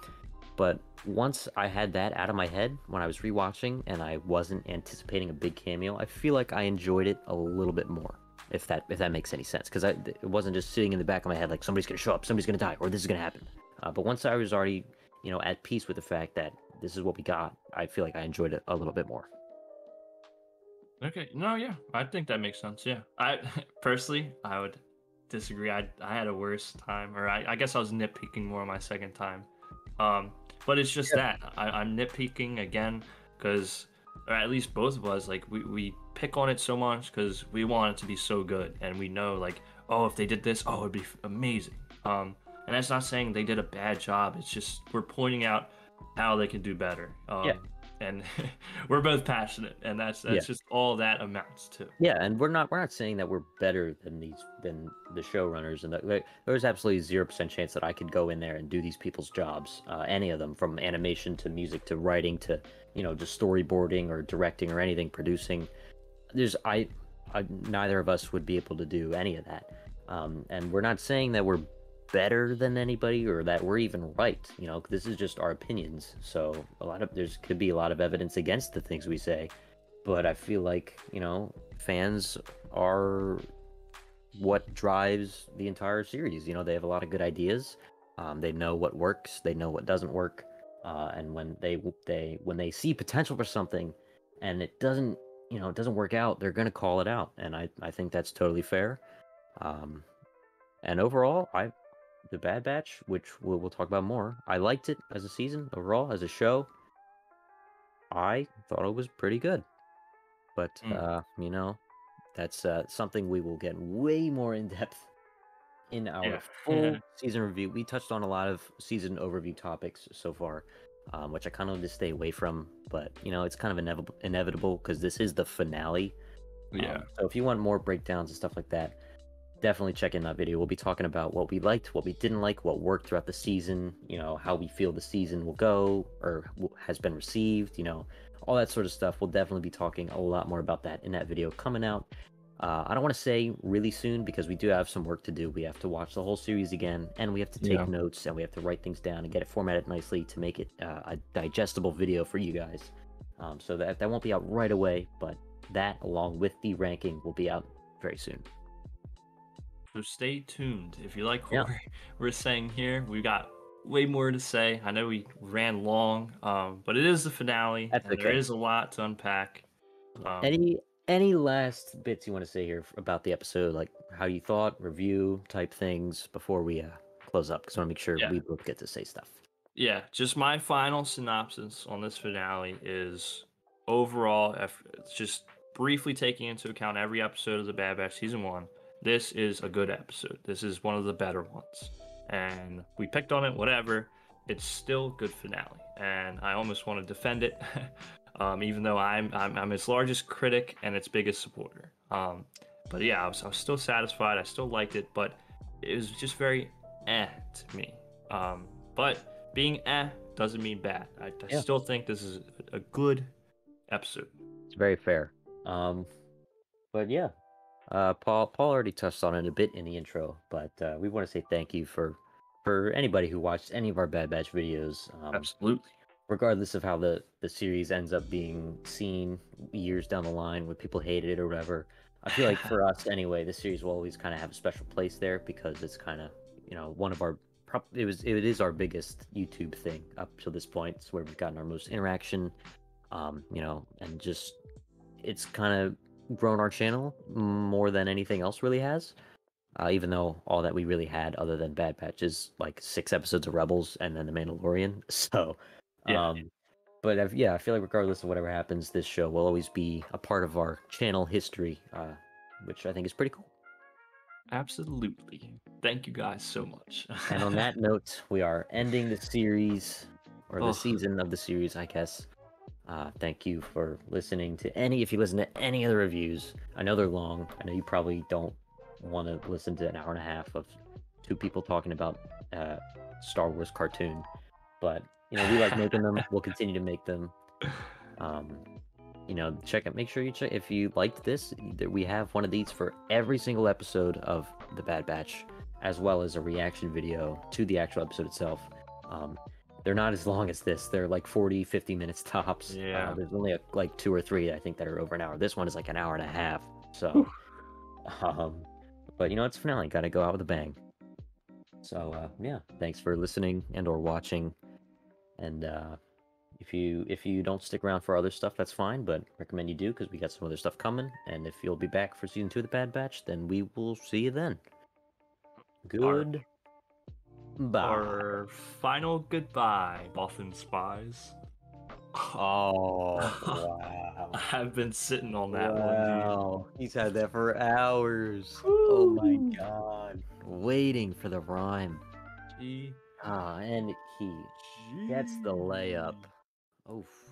but once I had that out of my head when I was rewatching, and I wasn't anticipating a big cameo, I feel like I enjoyed it a little bit more. If that if that makes any sense, because it wasn't just sitting in the back of my head like somebody's gonna show up, somebody's gonna die, or this is gonna happen. Uh, but once I was already, you know, at peace with the fact that this is what we got, I feel like I enjoyed it a little bit more. Okay, no, yeah, I think that makes sense. Yeah, I personally I would disagree. I I had a worse time, or I, I guess I was nitpicking more on my second time. Um, but it's just yeah. that I, I'm nitpicking again because. Or at least both of us, like, we, we pick on it so much because we want it to be so good. And we know, like, oh, if they did this, oh, it'd be amazing. Um, and that's not saying they did a bad job. It's just we're pointing out how they can do better. Um, yeah. And we're both passionate, and that's that's yeah. just all that amounts to. Yeah, and we're not we're not saying that we're better than these than the showrunners, and the, like, there's absolutely zero percent chance that I could go in there and do these people's jobs, uh, any of them, from animation to music to writing to, you know, just storyboarding or directing or anything, producing. There's I, I neither of us would be able to do any of that, um, and we're not saying that we're better than anybody or that we're even right. You know, this is just our opinions, so a lot of there's could be a lot of evidence against the things we say, but I feel like, you know, fans are what drives the entire series. You know, they have a lot of good ideas, um, they know what works, they know what doesn't work, uh, and when they they when they see potential for something and it doesn't, you know, it doesn't work out, they're gonna call it out, and I, I think that's totally fair. Um, and overall I The Bad Batch, which we'll, we'll talk about more. I liked it as a season, overall, as a show. I thought it was pretty good. But, mm. uh, you know, that's uh, something we will get way more in-depth in our yeah. full yeah. season review. We touched on a lot of season overview topics so far, um, which I kind of wanted to stay away from. But, you know, it's kind of inev- inevitable because this is the finale. Yeah. Um, so if you want more breakdowns and stuff like that, definitely check in that video. We'll be talking about what we liked, what we didn't like, what worked throughout the season, you know, how we feel the season will go or has been received, you know, all that sort of stuff. We'll definitely be talking a lot more about that in that video coming out. Uh, I don't want to say really soon because we do have some work to do. We have to watch the whole series again, and we have to take yeah. notes, and we have to write things down and get it formatted nicely to make it uh, a digestible video for you guys. Um, so that, that won't be out right away, but that along with the ranking will be out very soon. So stay tuned. If you like what yeah. we're, we're saying here, we've got way more to say. I know we ran long, um, but it is the finale. That's and okay. There is a lot to unpack. Um, any any last bits you want to say here about the episode, like how you thought, review type things before we uh, close up? Because I want to make sure yeah. we both get to say stuff. Yeah, just my final synopsis on this finale is overall, just briefly taking into account every episode of The Bad Batch Season one. This is a good episode. This is one of the better ones. And we picked on it, whatever. It's still good finale. And I almost want to defend it, um, even though I'm, I'm I'm its largest critic and its biggest supporter. Um, but yeah, I was, I was still satisfied. I still liked it, but it was just very eh to me. Um, but being eh doesn't mean bad. I, I yeah. still think this is a good episode. It's very fair. Um, but yeah. Uh, Paul, Paul already touched on it a bit in the intro, but uh, we want to say thank you for for anybody who watched any of our Bad Batch videos. Um, Absolutely. Regardless of how the, the series ends up being seen years down the line when people hated it or whatever, I feel like for us anyway, the series will always kind of have a special place there because it's kind of, you know, one of our, it was it is our biggest YouTube thing up to this point. It's where we've gotten our most interaction, um, you know, and just, it's kind of grown our channel more than anything else really has, uh, even though all that we really had other than Bad Batch is like six episodes of Rebels and then the Mandalorian. So yeah. um but I've, yeah I feel like regardless of whatever happens, this show will always be a part of our channel history, uh which I think is pretty cool. Absolutely. Thank you guys so much. And on that note, we are ending the series, or the oh. season of the series, I guess. Uh, thank you for listening to any, if you listen to any of the reviews. I know they're long. I know you probably don't want to listen to an hour and a half of two people talking about uh, Star Wars cartoon. But, you know, we like making them. We'll continue to make them. Um, you know, check it. Make sure you check. If you liked this, we have one of these for every single episode of The Bad Batch, as well as a reaction video to the actual episode itself. Um, They're not as long as this. They're like forty, fifty minutes tops. Yeah. Uh, there's only a, like two or three, I think, that are over an hour. This one is like an hour and a half. So, um, but you know, it's finale. Got to go out with a bang. So, uh, yeah. Thanks for listening and or watching. And uh, if you if you don't stick around for other stuff, that's fine. But recommend you do because we got some other stuff coming. And if you'll be back for season two of The Bad Batch, then we will see you then. Good. Arr. Bye. Our final goodbye, Bothan spies. Oh, wow. I've been sitting on that wow. one, dude. He's had that for hours. Woo. Oh, my God. Waiting for the rhyme. Gee. Ah, and he gets the layup. Oof.